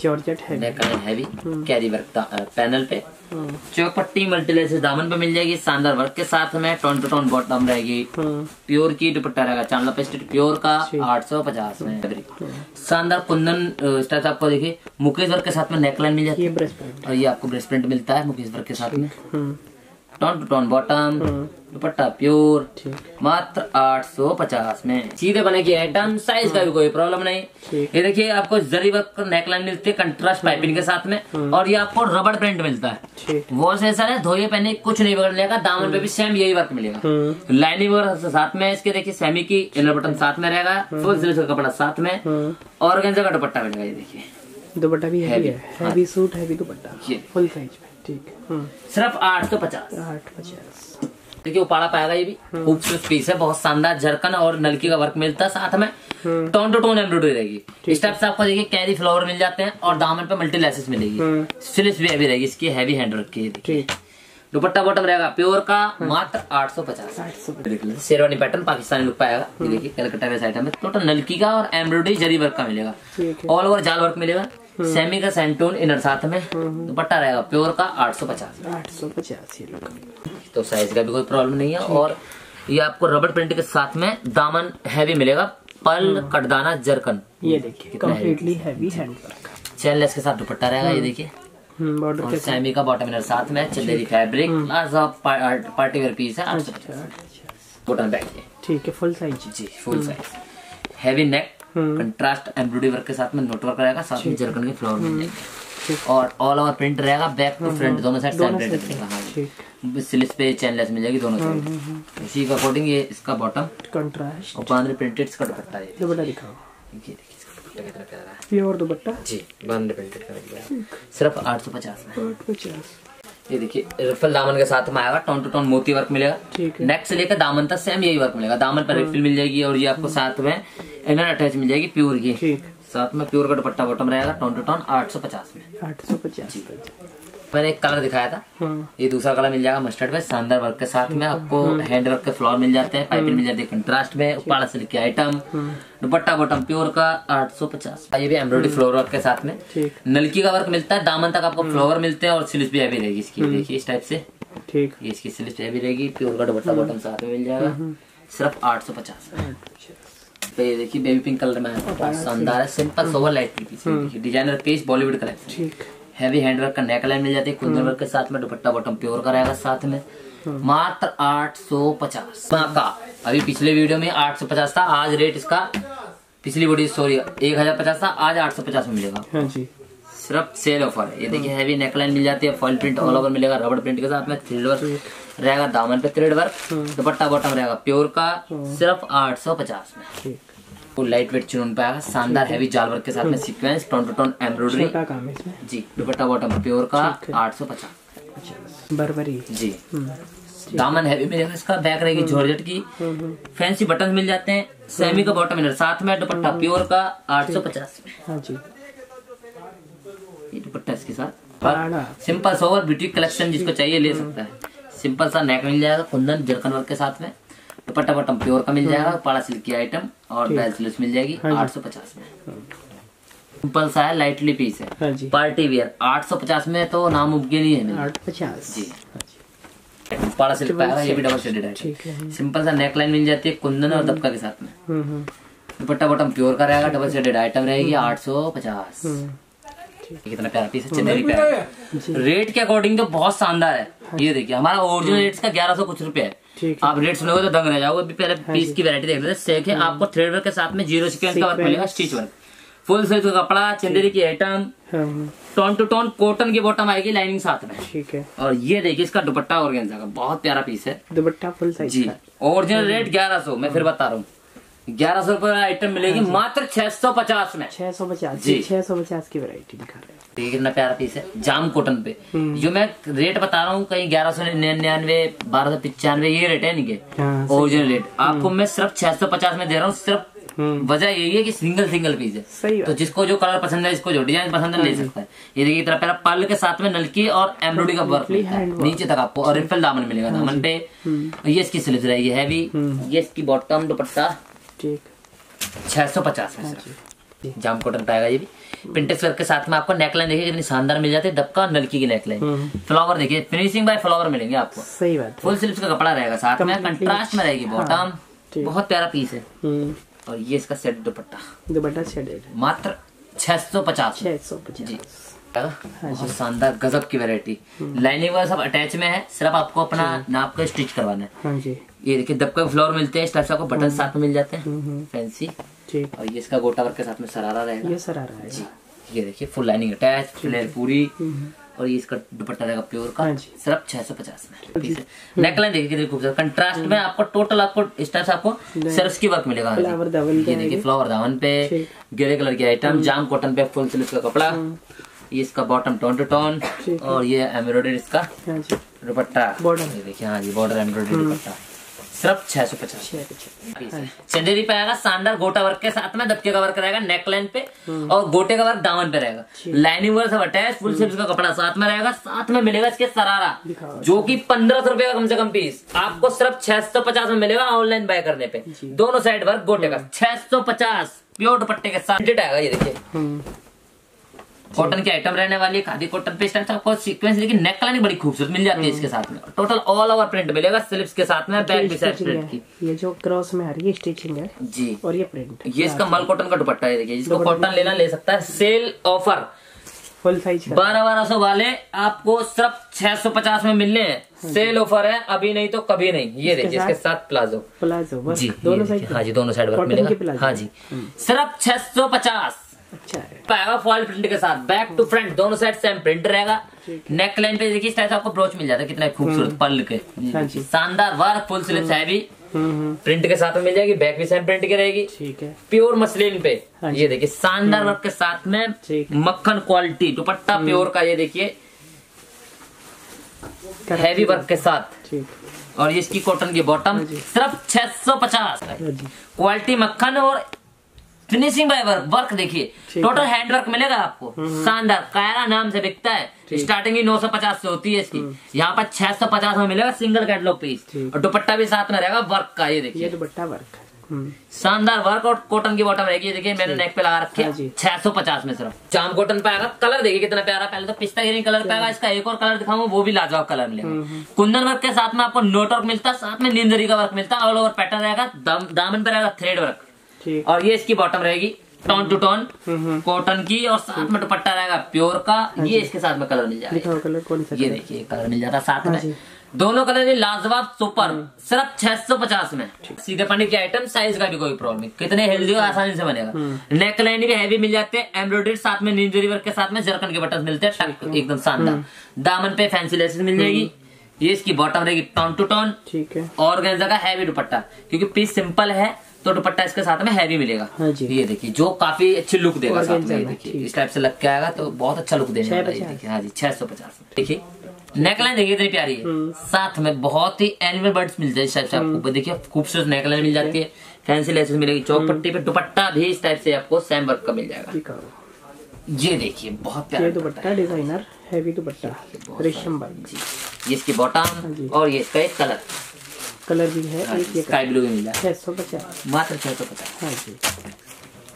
जॉर्जेट हैवी कैरी वर्क पैनल पे, चौपट्टी मल्टी लेसेस दामन पे मिल जाएगी शानदार वर्क के साथ में, टोन टू टोन बॉटम रहेगी, प्योर की दुपट्टा रहेगा चांदला पेस्टेड प्योर का आठ सौ पचास में। शानदार कुंदन स्टाइल आपको देखिए मुकेश वर्क के साथ में नेकलाइन मिल जाती है और ये आपको ब्रेस्ट प्रिंट मिलता है मुकेश वर्क के साथ में, tone to tone bottom, dupatta pure मात्र आठ सौ पचास में। सीधे बनेगी आइटम, साइज का भी कोई प्रॉब्लम नहीं। ये देखिए आपको जरी वर्क नेकलाइन मिलती है कंट्रास्ट पाइपिंग के साथ में और ये आपको रबड़ प्रिंट मिलता है। वो से सर है, धोए पहने कुछ नहीं बिगड़ेगा, दामन पे भी सेम यही वर्क मिलेगा, लाइनिंग वर्क साथ में इसके, देखिए सेमी की इनर बटन साथ में रहेगा, फुल सिल्क का कपड़ा साथ में, ऑर्गेंजा का दुपट्टा मिलेगा। ये देखिए दुपट्टा भी हैवी है, heavy suit heavy dupatta full size में। ठीक है, सिर्फ आठ सौ पचास आठ सौ पचास। देखिए उपाड़ा पाएगा, ये भी खूबसूरत पीस है, बहुत शानदार झरकन और नलकी का वर्क मिलता है साथ में, टोन टू टोन एम्ब्रॉयडरी रहेगी। इस टाइप से आपको देखिए कैरी फ्लावर मिल जाते हैं और दामन पे मल्टी लेसेस मिलेगी, स्लिप्स भी हैवी रहेगी इसकी, हैवी हैंडवर्क की। देखिए दुपट्टा बॉटम रहेगा प्योर का मात्र आठ सौ पचास। शेरवानी पैटर्न पाकिस्तानी लुक पाएगा। ये देखिए कलकत्ता के साइड में टोटल नलकी का और एम्ब्रॉयडरी जरी वर्क का मिलेगा, ऑल ओवर जाल वर्क मिलेगा, सेमी का सेंटून इनर साथ में, दुपट्टा रहेगा प्योर का आठ सौ पचास आठ सौ पचास। ये लुक तो साइज का भी कोई प्रॉब्लम नहीं है और ये आपको रबड़ प्रिंट के साथ में दामन हैवी मिलेगा, पल कटदाना जरकन। ये देखिए कंप्लीटली हैवी हैंडवर्क, चैनलेस के साथ दुपट्टा रहेगा। ये देखिए बॉर्डर सेमी का बॉटम इनर साथ में, Chanderi fabric palazzo party wear piece है आठ सौ पचास। बॉटम बैक है, ठीक है फुल साइज जी, full size heavy neck contrast embroidery work के साथ में, नोटवर्क रहेगा साथ में, जर्कन के फ्लावर मिल जाएंगे और ऑल ओवर प्रिंट रहेगा बैक टू फ्रंट दोनों साइड सेम प्रिंट रहेगा। स्लिप्स पे चैनलेस मिल जाएगी दोनों साइड, इसी का अकॉर्डिंग ये इसका बॉटम कंट्रास्ट और बांद्रे प्रिंटेड का दुपट्टा है। दुपट्टा दिखाओ, देखिए देखिए इसका दुपट्टा कितना प्यारा है, प्योर दुपट्टा जी, बांद्रे प्रिंटेड का है सिर्फ आठ सौ पचास में आठ सौ पचास। ये देखिए रिफल दामन के साथ में आएगा, टोन टू टोन मोती वर्क मिलेगा, नेक से लेकर दामन तक सेम यही वर्क मिलेगा, दामन पर रिफिल मिल जाएगी और ये आपको साथ में इनर अटैच मिल जाएगी प्योर की, साथ में प्योर का दुपट्टा बॉटम रहेगा, टोन टू टोन आठ सौ पचास में आठ सौ पचास। मैंने एक कलर दिखाया था, ये दूसरा कलर मिल जाएगा मस्टर्ड में शानदार वर्क के साथ में। आपको हैंड वर्क के फ्लावर मिल जाते हैं, पाइपिंग मिल जाती है कंट्रास्ट में, उपाड़ा सिल्क के आइटम, दुपट्टा बॉटम प्योर का आठ सौ पचास। ये भी एम्ब्रॉयडरी फ्लावर वर्क के साथ में नलकी का वर्क मिलता है, दामन तक आपको फ्लावर मिलते हैं और स्लिप भी अभी रहेगी इसकी, देखिए इस टाइप से, ठीक ये इसकी स्लिप भी रहेगी, प्योर का दुपट्टा बॉटम साथ में मिल जाएगा सिर्फ आठ सौ पचास। ये देखिए बेबी पिंक कलर में है, शानदार है, simple sober light piece, designer piece, Bollywood collection, heavy handwork का नेकलाइन मिल जाती है कुंदन वर्क के साथ में, दुपट्टा बॉटम प्योर का रहेगा साथ में, मात्र आठ सौ पचास का। अभी पिछले वीडियो में आठ सौ पचास था, आज रेट इसका पिछली वीडियो सॉरी एक हजार पचास था, आज आठ सौ पचास में मिलेगा। हाँ जी, सिर्फ सेल ऑफर है। ये देखिए हैवी नेकलाइन मिल जाती है, फॉल प्रिंट ऑल ओवर मिलेगा, रबड़ प्रिंट के साथ में, थ्रेड वर्क रहेगा, दामन पे थ्रेड वर्क, दुपट्टा बॉटम रहेगा प्योर का सिर्फ आठ सौ पचास में। लाइट वेट चुन पाएगा, शानदार हैवी जाल वर्क के साथ में, sequence tone to tone embroidery जी, दुपट्टा बॉटम प्योर का आठ सौ पचास। बरबरी जी दामन हैवी मिलेगा इसका, बैक रहेगी जॉर्जेट की, फैंसी बटन मिल जाते हैं, सेमी का बॉटम इनर साथ में, दुपट्टा प्योर का आठ सौ पचास में। ये दुपट्टा इसके साथ सिंपल सोवर ब्यूटी कलेक्शन, जिसको चाहिए ले सकता है। सिंपल सा नेक मिल जाएगा कुंदन जरकन वर्क के साथ में, दुपट्टा बॉटम प्योर का मिल जाएगा, पाड़ा सिल्क की आइटम और बेल सिल्क मिल जाएगी आठ सौ पचास में। सिंपल सा है, लाइटली पीस है, पार्टी वेयर आठ सौ पचास में तो नामुमकिन ही है। आठ पचास जी, पाड़ा सिल्क पाएगा, ये भी डबल शेडेड है। सिंपल सा नेक लाइन मिल जाती है कुंदन और दबका के साथ में, दुपट्टा बॉटम प्योर का रहेगा, डबल शेडेड आइटम रहेगी आठ सौ पचास। कितना प्यारा पीस है, चंदेरी प्यारा, रेट के अकॉर्डिंग तो बहुत शानदार है। ये देखिए हमारा ओरिजिनल रेट का ग्यारह सौ कुछ रुपए है, आप रेट सुनोगे तो दंग रह जाओगे। अभी पहले पीस की वैरायटी देख लेते हैं। सेक है, आपको थ्रेड वर्क के साथ में जीरो सीक्वेंस का वर्क मिलेगा, स्टिच वर्क, फुल साइज का कपड़ा, चंदेरी की item, tone to tone cotton की बॉटम आएगी, लाइनिंग साथ में, ठीक है। और ये देखिए इसका दुपट्टा ऑर्गेन्जा का, बहुत प्यारा पीस है, दुपट्टा फुल साइज जी। ओरिजिनल रेट ग्यारह सौ मैं फिर बता रहा हूँ, ग्यारह सौ रूपये आइटम मिलेगी मात्र छह सौ पचास में, छह सौ पचास जी, छह सौ पचास की वैरायटी दिखा रहे हैं। ये कितना प्यारा पीस है, जाम कॉटन पे, जो मैं रेट बता रहा हूँ कहीं ग्यारह सौ निन्यानवे, बारह सौ पिचानवे ये रेट है इनके ओरिजिनल रेट, आपको मैं सिर्फ छह सौ पचास में दे रहा हूँ। सिर्फ वजह यही है कि सिंगल सिंगल पीस है, सही तो जिसको जो कलर पसंद है, इसको जो डिजाइन पसंद है ले सकता है। ये देखिए इतना प्यारा पर्ल के साथ में नलकी और एम्ब्रॉयडरी का वर्क मिलता है नीचे तक आपको, और रिफल दामन मिलेगा दामन पे। ये इसकी स्लीव्स रहेगी हैवी, ये इसकी बॉटम दुपट्टा छह सौ पचास में, जाम कॉटन पाएगा। ये भी पिंटेक्स वर्क के साथ में, आपको नेकलाइन देखिए कितनी शानदार मिल जाती है, दबका नलकी की नेकलाइन, फ्लावर देखिए फिनिशिंग बाय फ्लावर मिलेंगे आपको, सही बात है। फुल स्लीव्स का कपड़ा रहेगा साथ में, कंट्रास्ट में रहेगी बॉटम, बहुत प्यारा पीस है। और ये इसका सेट दुपट्टा, दुपट्टा सेट मात्र छह सौ पचास जी, बहुत शानदार गजब की वैरायटी, लाइनिंग वगैरह सब अटैच में है, सिर्फ आपको अपना नाप का स्टिच करवाना है। ये देखिए दबके फ्लावर मिलते हैं, स्टाइल आपको बटन साथ में मिल जाते हैं, फैंसी ठीक। और ये इसका गोटा वर्क के साथ में सरारा रहेगा, ये सरारा है जी। ये देखिए फुल लाइनिंग अटैच, फ्लेयर पूरी, और ये इसका दुपट्टा रहेगा प्योर का सिर्फ छह सौ पचास में। नेकलाइन देखिए कितनी खूबसूरत कंट्रास्ट में, आपको टोटल आपको इस टाइप से आपको सर्फ की वर्क मिलेगा। ये देखिए फ्लावर दामन पे, ग्रे कलर की आइटम, जाम कॉटन पे, फुल स्लीव का कपड़ा, ये इसका बॉटम टोन टू टोन, और ये एम्ब्रॉयडरी इसका दुपट्टा, ये देखिए हाँ जी बॉर्डर एम्ब्रॉयडरी दुपट्टा सिर्फ छह सौ पचास। चंदेरी पे आएगा शानदार गोटा वर्क के साथ में, दबके का वर्क रहेगा नेकलाइन पे और गोटे का वर्क दामन पे रहेगा, लाइनिंग वर्क सब अटैच, फुल स्लीव्स का कपड़ा साथ में रहेगा, साथ में मिलेगा इसके सरारा, जो कि पंद्रह सौ रुपए का कम से कम पीस आपको सिर्फ छह सौ पचास में मिलेगा ऑनलाइन बाय करने पे। दोनों साइड वर्क गोटे का छह सौ पचास, प्योर दुपट्टे के साथ आएगा। ये देखिए कॉटन की आइटम रहने वाली है, खादी कॉटन पे आपको सीक्वेंस, लेकिन नेकलाइन बड़ी खूबसूरत मिल जाती है इसके साथ में, टोटल ऑल ओवर प्रिंट मिलेगा, स्लिप्स के साथ में, बैक भी साइड प्रिंट की, ये जो क्रॉस में आ रही है स्टिचिंग है जी, और ये प्रिंट, ये इसका मल कॉटन का दुपट्टा है। देखिए जिसको कॉटन लेना ले सकता है, सेल ऑफर फुल साइज बारह बारह सौ वाले आपको सिर्फ छह सौ पचास में मिलने हैं, सेल ऑफर है, अभी नहीं तो कभी नहीं। ये देखिए इसके साथ प्लाजो, प्लाजो जी दोनों साइड, हाँ जी दोनों साइड वर्क मिलेगा, हाँ जी सिर्फ छह सौ पचास। अच्छा पाएगा फॉल प्रिंट के साथ, बैक टू फ्रंट दोनों साइड सेम प्रिंट रहेगा, नेक लाइन पे देखिए इस तरह से आपको ब्रोच मिल जाता है, कितना खूबसूरत पल्ल के, शानदार work, full sleeves heavy print के साथ में मिल जाएगी, बैक भी सेम प्रिंट की रहेगी, ठीक है प्योर मसलिन पे। ये देखिए शानदार वर्क के साथ में, मक्खन क्वालिटी दुपट्टा प्योर का, ये देखिए हैवी वर्क के साथ, और ये इसकी कॉटन की बॉटम सिर्फ छह सौ पचास, क्वालिटी मक्खन और फिनिशिंग बाय वर्क, वर्क देखिए टोटल हैंड वर्क मिलेगा आपको, शानदार कायरा नाम से बिकता है, स्टार्टिंग ही नौ सौ पचास से होती है इसकी, यहाँ पर छह सौ पचास में मिलेगा सिंगल कैटलॉग पीस, और दुपट्टा भी साथ में रहेगा वर्क का, ये देखिए दुपट्टा वर्क, शानदार वर्क और कॉटन की बॉटम रहेगी, देखिए मैंने नेक पे लगा रखी है छह सौ पचास में सिर्फ, जाम कॉटन पे आएगा, कलर देखिए कितना प्यारा, पहले तो पिस्ता ग्रीन कलर पे आएगा, इसका एक और कलर दिखाऊंगा वो भी लाजवाब कलर मिलेगा, कुंदन वर्क के साथ में आपको नोट वर्क मिलता है, साथ में नींदरी का वर्क मिलता है, ऑल ओवर पैटर्न रहेगा, दामन पे रहेगा थ्रेड वर्क, और ये इसकी बॉटम रहेगी टॉन टू टॉन कॉटन की, और साथ में दुपट्टा रहेगा प्योर का, ये इसके साथ में कलर मिल जाएगा, ये देखिए कलर मिल जाता है साथ में, दोनों कलर लाजवाब सुपर, सिर्फ छह सौ पचास में। सीधे पानी के आइटम, साइज का भी कोई प्रॉब्लम नहीं, कितने हेल्दी और आसानी से बनेगा, नेक लाइन भी हैवी मिल जाते हैं, एम्ब्रॉयडरी साथ में, नींजरी वर्क के साथ में जरकन के बटन मिलते हैं एकदम शानदार, दामन पे फैंसी लेसेस मिल जाएगी, ये इसकी बॉटम रहेगी टॉन टू टॉन, ठीक है, ऑर्गेन्जा का हैवी दुपट्टा, क्योंकि पीस सिंपल है तो दुपट्टा इसके साथ में हैवी मिलेगा, ये देखिए जो काफी अच्छी लुक देगा, इस टाइप से लग के आएगा तो बहुत अच्छा लुक देने वाला है, देखिए हाँ जी छह सौ पचास। देखिए नेकलाइन देखिए इतनी प्यारी है, साथ में बहुत ही एनिमल बर्ड्स मिलते हैं, आपको देखिए खूबसूरत नेकलाइन मिल जाती है, फैंसी लेसेस मिलेगी, चौक पट्टी पे दुपट्टा भी इस टाइप से आपको सेम वर्क का मिल जाएगा, ये देखिए बहुत प्यारा दुपट्टा, डिजाइनर हैवी दुपट्टा, रेशम वर्क जी, इसकी बॉटम और ये इसका कलर, कलर भी है स्काई ब्लू में मिला छह सौ पचास मात्र छह सौ पचास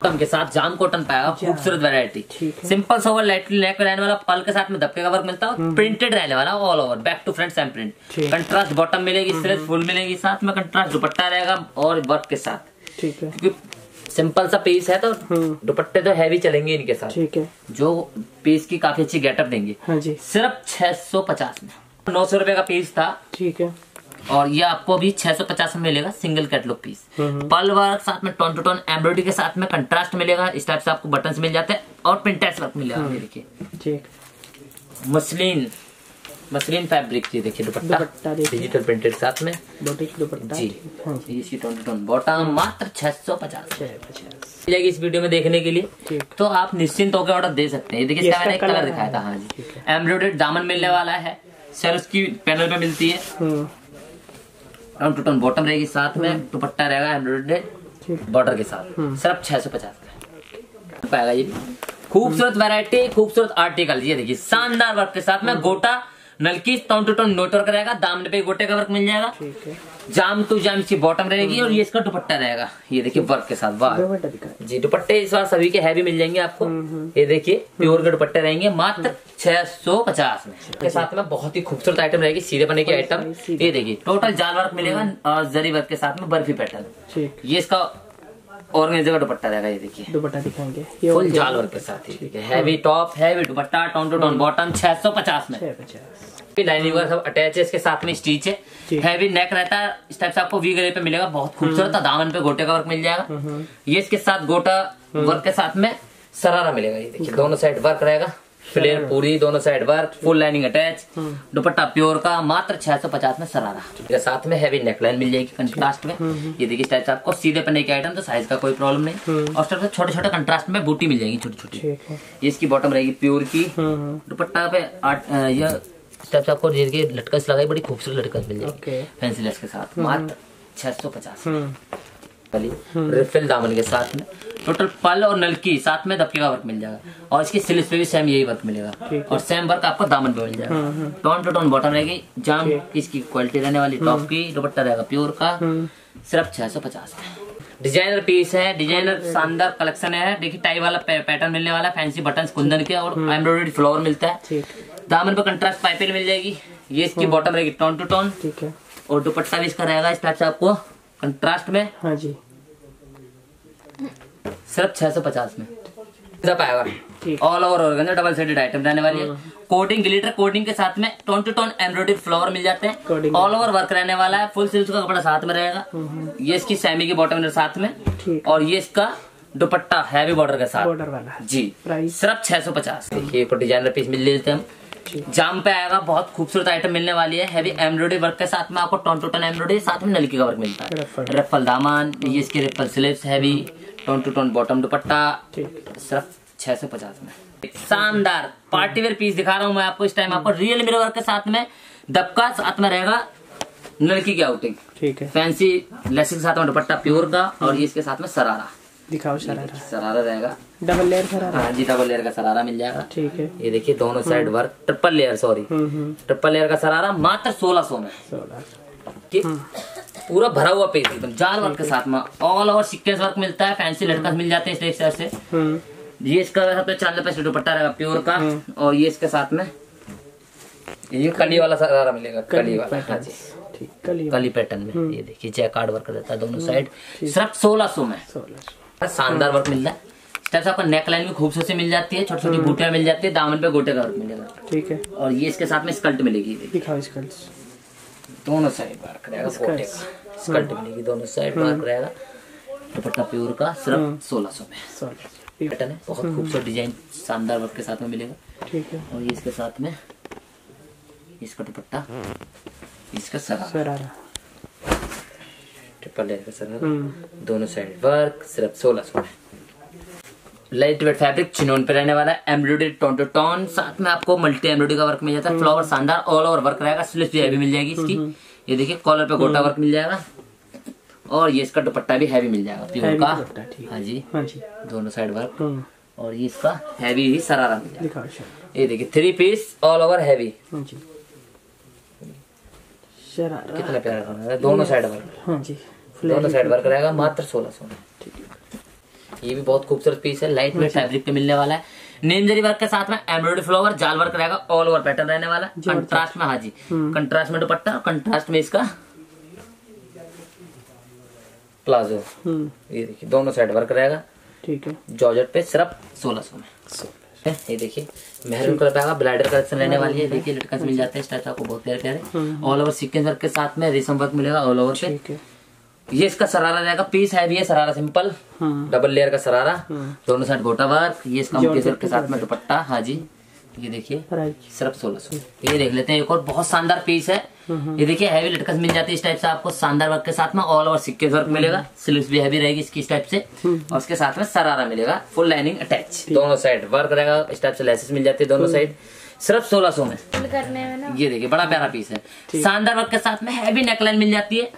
कॉटन के साथ, जाम कॉटन पाएगा खूबसूरत variety, simple sober light neck रहने वाला, पल के साथ में धब्बे का वर्क मिलता है, प्रिंटेड रहने वाला all over back to front same print, contrast bottom मिलेगी, स्लिट फुल मिलेगी, साथ में कंट्रास्ट दुपट्टा रहेगा और वर्क के साथ, ठीक है, सिंपल सा पीस है तो दुपट्टे तो हैवी चलेंगे इनके साथ, ठीक है, जो पीस की काफी अच्छी गेटअप देंगे, सिर्फ छह सौ पचास में, नौ सौ रूपये का पीस था, ठीक है, और ये आपको अभी छह सौ पचास में मिलेगा single catalogue piece, pearl work साथ में टोन टू टोन एम्ब्रॉयडरी के साथ में कंट्रास्ट मिलेगा, इस टाइप से आपको बटन्स मिल जाते हैं और पिंटेक्स वर्क मिलेगा, देखिए ठीक मसलिन मसलिन फैब्रिक, ये देखिए दुपट्टा डिजिटल प्रिंटेड साथ में जी, इसकी टोन टू टोन बॉटम मात्र छह सौ पचास जाएगी। इस वीडियो में देखने के लिए तो आप निश्चिंत होकर ऑर्डर दे सकते हैं, देखिए इसका मैंने कलर दिखाया था, हाँ जी एम्ब्रॉयडरी दामन मिलने वाला है, सर उसकी पैनल पे मिलती है, टॉन टू टॉन बॉटम रहेगी, साथ में दुपट्टा रहेगा एम्ब्रॉयडर्ड बॉर्डर के साथ, सिर्फ छह सौ पचास का ये भी खूबसूरत वैरायटी, खूबसूरत आर्टिकल, ये देखिए शानदार वर्क के साथ में, गोटा नलकी tone to tone note work रहेगा, दामन पे गोटे का वर्क मिल जाएगा, जाम टू जाम इसकी बॉटम रहेगी, और ये इसका दुपट्टा रहेगा, ये देखिए वर्क के साथ, वाह जी दुपट्टे इस बार सभी के हैवी मिल जाएंगे आपको, ये देखिए प्योर के दुपट्टे रहेंगे मात्र छह सौ पचास में, के साथ में बहुत ही खूबसूरत आइटम रहेगी, सीधे बने की आइटम, ये देखिए टोटल जाल वर्क मिलेगा और जरी वर्क के साथ में बर्फी पैटर्न, ये इसका ऑर्गेन्जा का दुपट्टा रहेगा, ये देखिए दुपट्टा दिखाएंगे फुल जाल वर्क के साथ ही, heavy top heavy dupatta, tone to tone bottom छह सौ पचास में, लाइनिंग का सब अटैच है, इसके साथ में स्टिच है, हैवी नेक रहता है, इस टाइप से आपको वी ग्रे पे मिलेगा, बहुत खूबसूरत है, दामन पे गोटे का वर्क मिल जाएगा, ये इसके साथ गोटा वर्क के साथ में सरारा मिलेगा, ये देखिए दोनों साइड वर्क रहेगा, प्लेन पूरी दोनों side work, full lining attach, dupatta pure का मात्र छह सौ पचास में सरारा, साथ में हैवी नेकलाइन मिल जाएगी कंट्रास्ट में, ये देखिए इस टाइप से आपको सीधे पन्ने के आइटम, तो साइज का कोई प्रॉब्लम नहीं, और सबसे छोटे छोटे कंट्रास्ट में बूटी मिल जाएगी छोटी छोटी, ये इसकी बॉटम रहेगी प्योर की, दुपट्टा पे यह आपको लटकस लगाई, बड़ी खूबसूरत लटकस मिल जाएगी फैंसी लेस के साथ, मात्र छह सौ पचास रिफिल दामन के साथ में, टोटल पल और नलकी साथ में दबके का वर्क मिल जाएगा, और इसकी स्लीव्स पे भी सेम यही वर्क मिलेगा, और सेम वर्क आपको दामन पे मिल जाएगा, टॉन टू टॉन बॉटम रहेगी, जाम इसकी क्वालिटी रहने वाली टॉप की, दुपट्टा रहेगा प्योर का, सिर्फ छह सौ पचास। डिजाइनर पीस है, डिजाइनर शानदार कलेक्शन है, देखिए टाई वाला पैटर्न मिलने वाला, फैंसी बटन्स कुंदन के और एम्ब्रॉयडरी फ्लावर मिलता है, दामन पर कंट्रास्ट पाइपिंग मिल जाएगी, ये इसकी बॉटम रहेगी टॉन टू टॉन, ठीक है, और दुपट्टा भी इसका रहेगा इस टाइप से आपको कंट्रास्ट में, हाँ जी सिर्फ छह सौ पचास में पाएगा, all over organza double sided item रहने वाली है, कोटिंग ग्लिटर कोटिंग के साथ में tone to tone embroidery flower मिल जाते हैं, ऑल ओवर वर्क रहने वाला है, फुल सिल्क का कपड़ा साथ में रहेगा, ये इसकी सेमी की बॉटम साथ में, और ये इसका दुपट्टा हैवी बॉर्डर के साथ वाला जी, सिर्फ छह सौ पचास। देखिए एक डिजाइनर पीस मिल लेते हैं हम, जाम पे आएगा, बहुत खूबसूरत आइटम मिलने वाली है, हैवी एम्ब्रॉयडरी वर्क के साथ में आपको टॉन टू टॉन एम्ब्रॉयडरी साथ में नलकी का वर्क मिलता है, रफल दामन, ये इसकी ruffle sleeves, heavy tone to tone bottom dupatta, सिर्फ छह सौ पचास में। शानदार पार्टीवेयर पीस दिखा रहा हूँ मैं आपको, इस टाइम आपको रियल मिरर वर्क के साथ में दबका साथ में रहेगा, नलकी की आउटिंग, ठीक है, फैंसी लेस के साथ में दुपट्टा प्योर का, और ये इसके साथ में सरारा, दिखाओ शरारा। शरारा रहेगा डबल लेयर शरारा। हाँ जी डबल लेयर का शरारा मिल जाएगा। ठीक है ये देखिए दोनों side work triple layer sorry triple layer का शरारा मात्र सोलह सौ में। सोलह पूरा भरा हुआ पेज एकदम जाल वर्क के साथ में ऑल ओवर सीक्वेंस वर्क मिलता है। फैंसी लटकन मिल जाते हैं इस से। ये इसका चांद पे दुपट्टा रहेगा प्योर का और ये इसके साथ में ये कली वाला सारा मिलेगा। कली वाला हाँ जी ठीक कली कली पैटर्न में ये देखिए जैकार्ड वर्क रहता है दोनों साइड सिर्फ सोलह सौ में। शानदार वर्क मिल रहा है। आपको नेकलाइन भी खूबसूरती मिल जाती है। छोटी छोटी बूटियां मिल जाती है। दामन पे गोटे का वर्क मिलेगा। ठीक है और ये इसके साथ में स्कर्ट मिलेगी। दिखाओ स्कर्ट दोनों साइड वर्क रहेगा। गोटे का स्कर्ट मिलेगी दोनों साइड वर्क रहेगा। दुपट्टा प्योर का सिर्फ सोलह सौ में पैटर्न है। बहुत खूबसूरत डिजाइन शानदार वर्क के साथ में मिलेगा। ठीक है और ये इसके साथ में इसका दुपट्टा इसका सरारा ट्रिपल लेयर का सरारा दोनों साइड वर्क सिर्फ सोलह सौ। लाइट वेट फैब्रिक चिनोन पे रहने वाला है। एम्ब्रॉयडरी टोन टू टोन साथ में आपको मल्टी एम्ब्रॉयडरी का वर्क मिल जाता है। फ्लावर शानदार ऑल ओवर वर्क रहेगा। स्लिप भी हैवी मिल जाएगी इसकी। ये देखिए कॉलर पे गोटा वर्क मिल जाएगा और ये इसका दुपट्टा भी हैवी मिल जाएगा प्योर का। हाँ जी दोनों साइड वर्क और ये इसका हैवी ही सरारा मिल जाएगा। ये देखिए three piece all over heavy sharara कितना प्यारा रहेगा। दोनों साइड वर्क हाँ जी दोनों साइड वर्क रहेगा मात्र सोलह सौ में। ये भी बहुत खूबसूरत पीस है। लाइट वेट फैब्रिक पे मिलने वाला है। नेमजरी वर्क के साथ में एम्ब्रॉयडरी फ्लावर जाल वर्क रहेगा। ऑल ओवर पैटर्न रहने वाला है। कंट्रास्ट में हाँ जी कंट्रास्ट में दुपट्टा और कंट्रास्ट में इसका प्लाजो। ये देखिए दोनों साइड वर्क रहेगा। ठीक है जॉर्जेट पे सिर्फ सोलह सौ में। ये देखिए मेहरून कलर रहेगा। ब्लाइडर कलेक्शन रहने वाली है। देखिए लटकन मिल जाते हैं स्टाइल आपको बहुत प्यारे प्यारे। ऑल ओवर सीक्वेंस वर्क के साथ में रेशम वर्क मिलेगा ऑल ओवर पे। ये इसका सरारा रहेगा। पीस हैवी है सरारा सिंपल डबल लेयर का सरारा दोनों साइड गोटा वर्क। ये इसका वर्क के साथ में दुपट्टा हाँ जी ये देखिए सिर्फ सोलह सौ। ये देख लेते हैं एक और बहुत शानदार पीस है। ये देखिए हैवी लटकस मिल जाती है इस टाइप से आपको शानदार वर्क के साथ में। ऑल ओवर सीक्वेंस वर्क मिलेगा। स्लीव्स भी हैवी रहेगी इसकी इस टाइप से और उसके साथ में सरारा मिलेगा। फुल लाइनिंग अटैच दोनों साइड वर्क रहेगा। इस टाइप से लेसेस मिल जाती है दोनों साइड सिर्फ सोलह सौ में। ये देखिए बड़ा प्यारा पीस है। शानदार वर्क के साथ में हैवी नेकलाइन मिल जाती है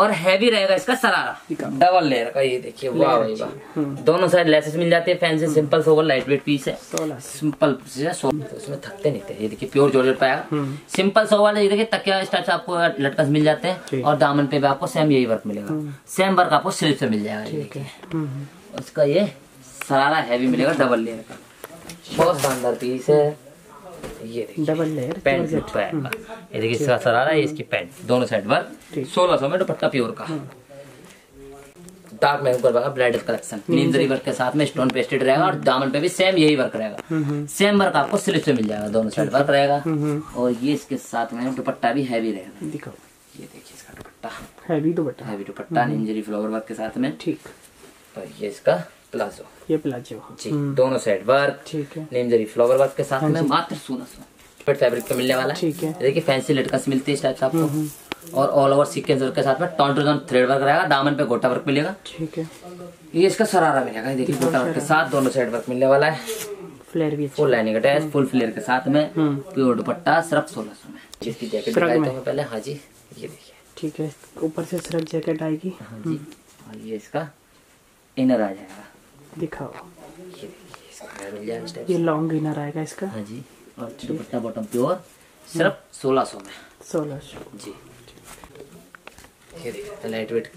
और हैवी रहेगा इसका सरारा डबल लेयर का। ये देखिए वाह भाई वाह दोनों साइड लेसेस मिल जाती है। Fancy simple sober light weight piece है। सिंपल उसमें थकते नहीं थे। ये देखिए प्योर जॉर्जेट पाएगा सिंपल सोवर। ये देखिए तकिया स्टाइल आपको लटकन मिल जाते हैं और दामन पे भी आपको सेम यही वर्क मिलेगा। सेम वर्क आपको स्लीव से मिल जाएगा। उसका ये सरारा हैवी मिलेगा डबल लेयर का। बहुत शानदार पीस है। ये डबल लेयर पैंट ये देखिए इसका सरारा है इसकी पैंट दोनों साइड वर्क सोलह सौ में दुपट्टा प्योर का। डार्क मैरून कलर का ब्राइडल कलेक्शन नींदरी वर्क के साथ में स्टोन पेस्टेड रहेगा और दामन पे भी सेम यही वर्क रहेगा। सेम वर्क आपको स्लिप से मिल जाएगा दोनों साइड वर्क रहेगा और ये इसके साथ में दुपट्टा भी हैवी रहेगा। दिखाओ ये देखिए इसका दुपट्टा हैवी दुपट्टा हैवी दुपट्टा नींदरी फ्लावर वर्क के साथ में। ठीक और ये इसका प्लाजो ये प्लाजो जी दोनों साइड वर्क। ठीक है नेमजरी फ्लावर वर्क के साथ में मात्र सोलह सौ पेट फैब्रिक पे मिलने वाला है। ठीक है देखिए फैंसी लटकस मिलती है इस टाइप से आपको और ऑल ओवर सीक्वेंस वर्क के साथ में tone to tone thread work रहेगा। दामन पे गोटा वर्क मिलेगा। ठीक है ये इसका सरारा मिलेगा। देखिए गोटा वर्क के साथ दोनों साइड वर्क मिलने वाला है। फ्लेयर भी full lining attach full flare के साथ में प्योर दुपट्टा सिर्फ सोलह सौ में। जिसकी जैकेट दिखाई देंगे पहले हाँ जी ये देखिए। ठीक है ऊपर से सिर्फ जैकेट आएगी हाँ जी और ये इसका इनर आ जाएगा। दिखाओ ये देखिए इसका ये लॉन्ग इनर आएगा इसका हाँ जी और दुपट्टा बॉटम प्योर सिर्फ सोलह सौ में। सोलह सौ जी ये देखिए लाइट वेट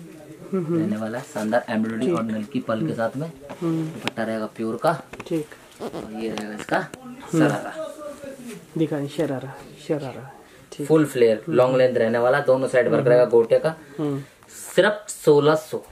रहने वाला शानदार एम्ब्रॉयडरी और नलकी पल के साथ में दुपट्टा रहेगा प्योर का। ठीक और ये रहेगा इसका शरारा। दिखाएं sharara sharara full flare long length रहने वाला दोनों साइड वर्क रहेगा गोटे का सिर्फ सोलह सौ।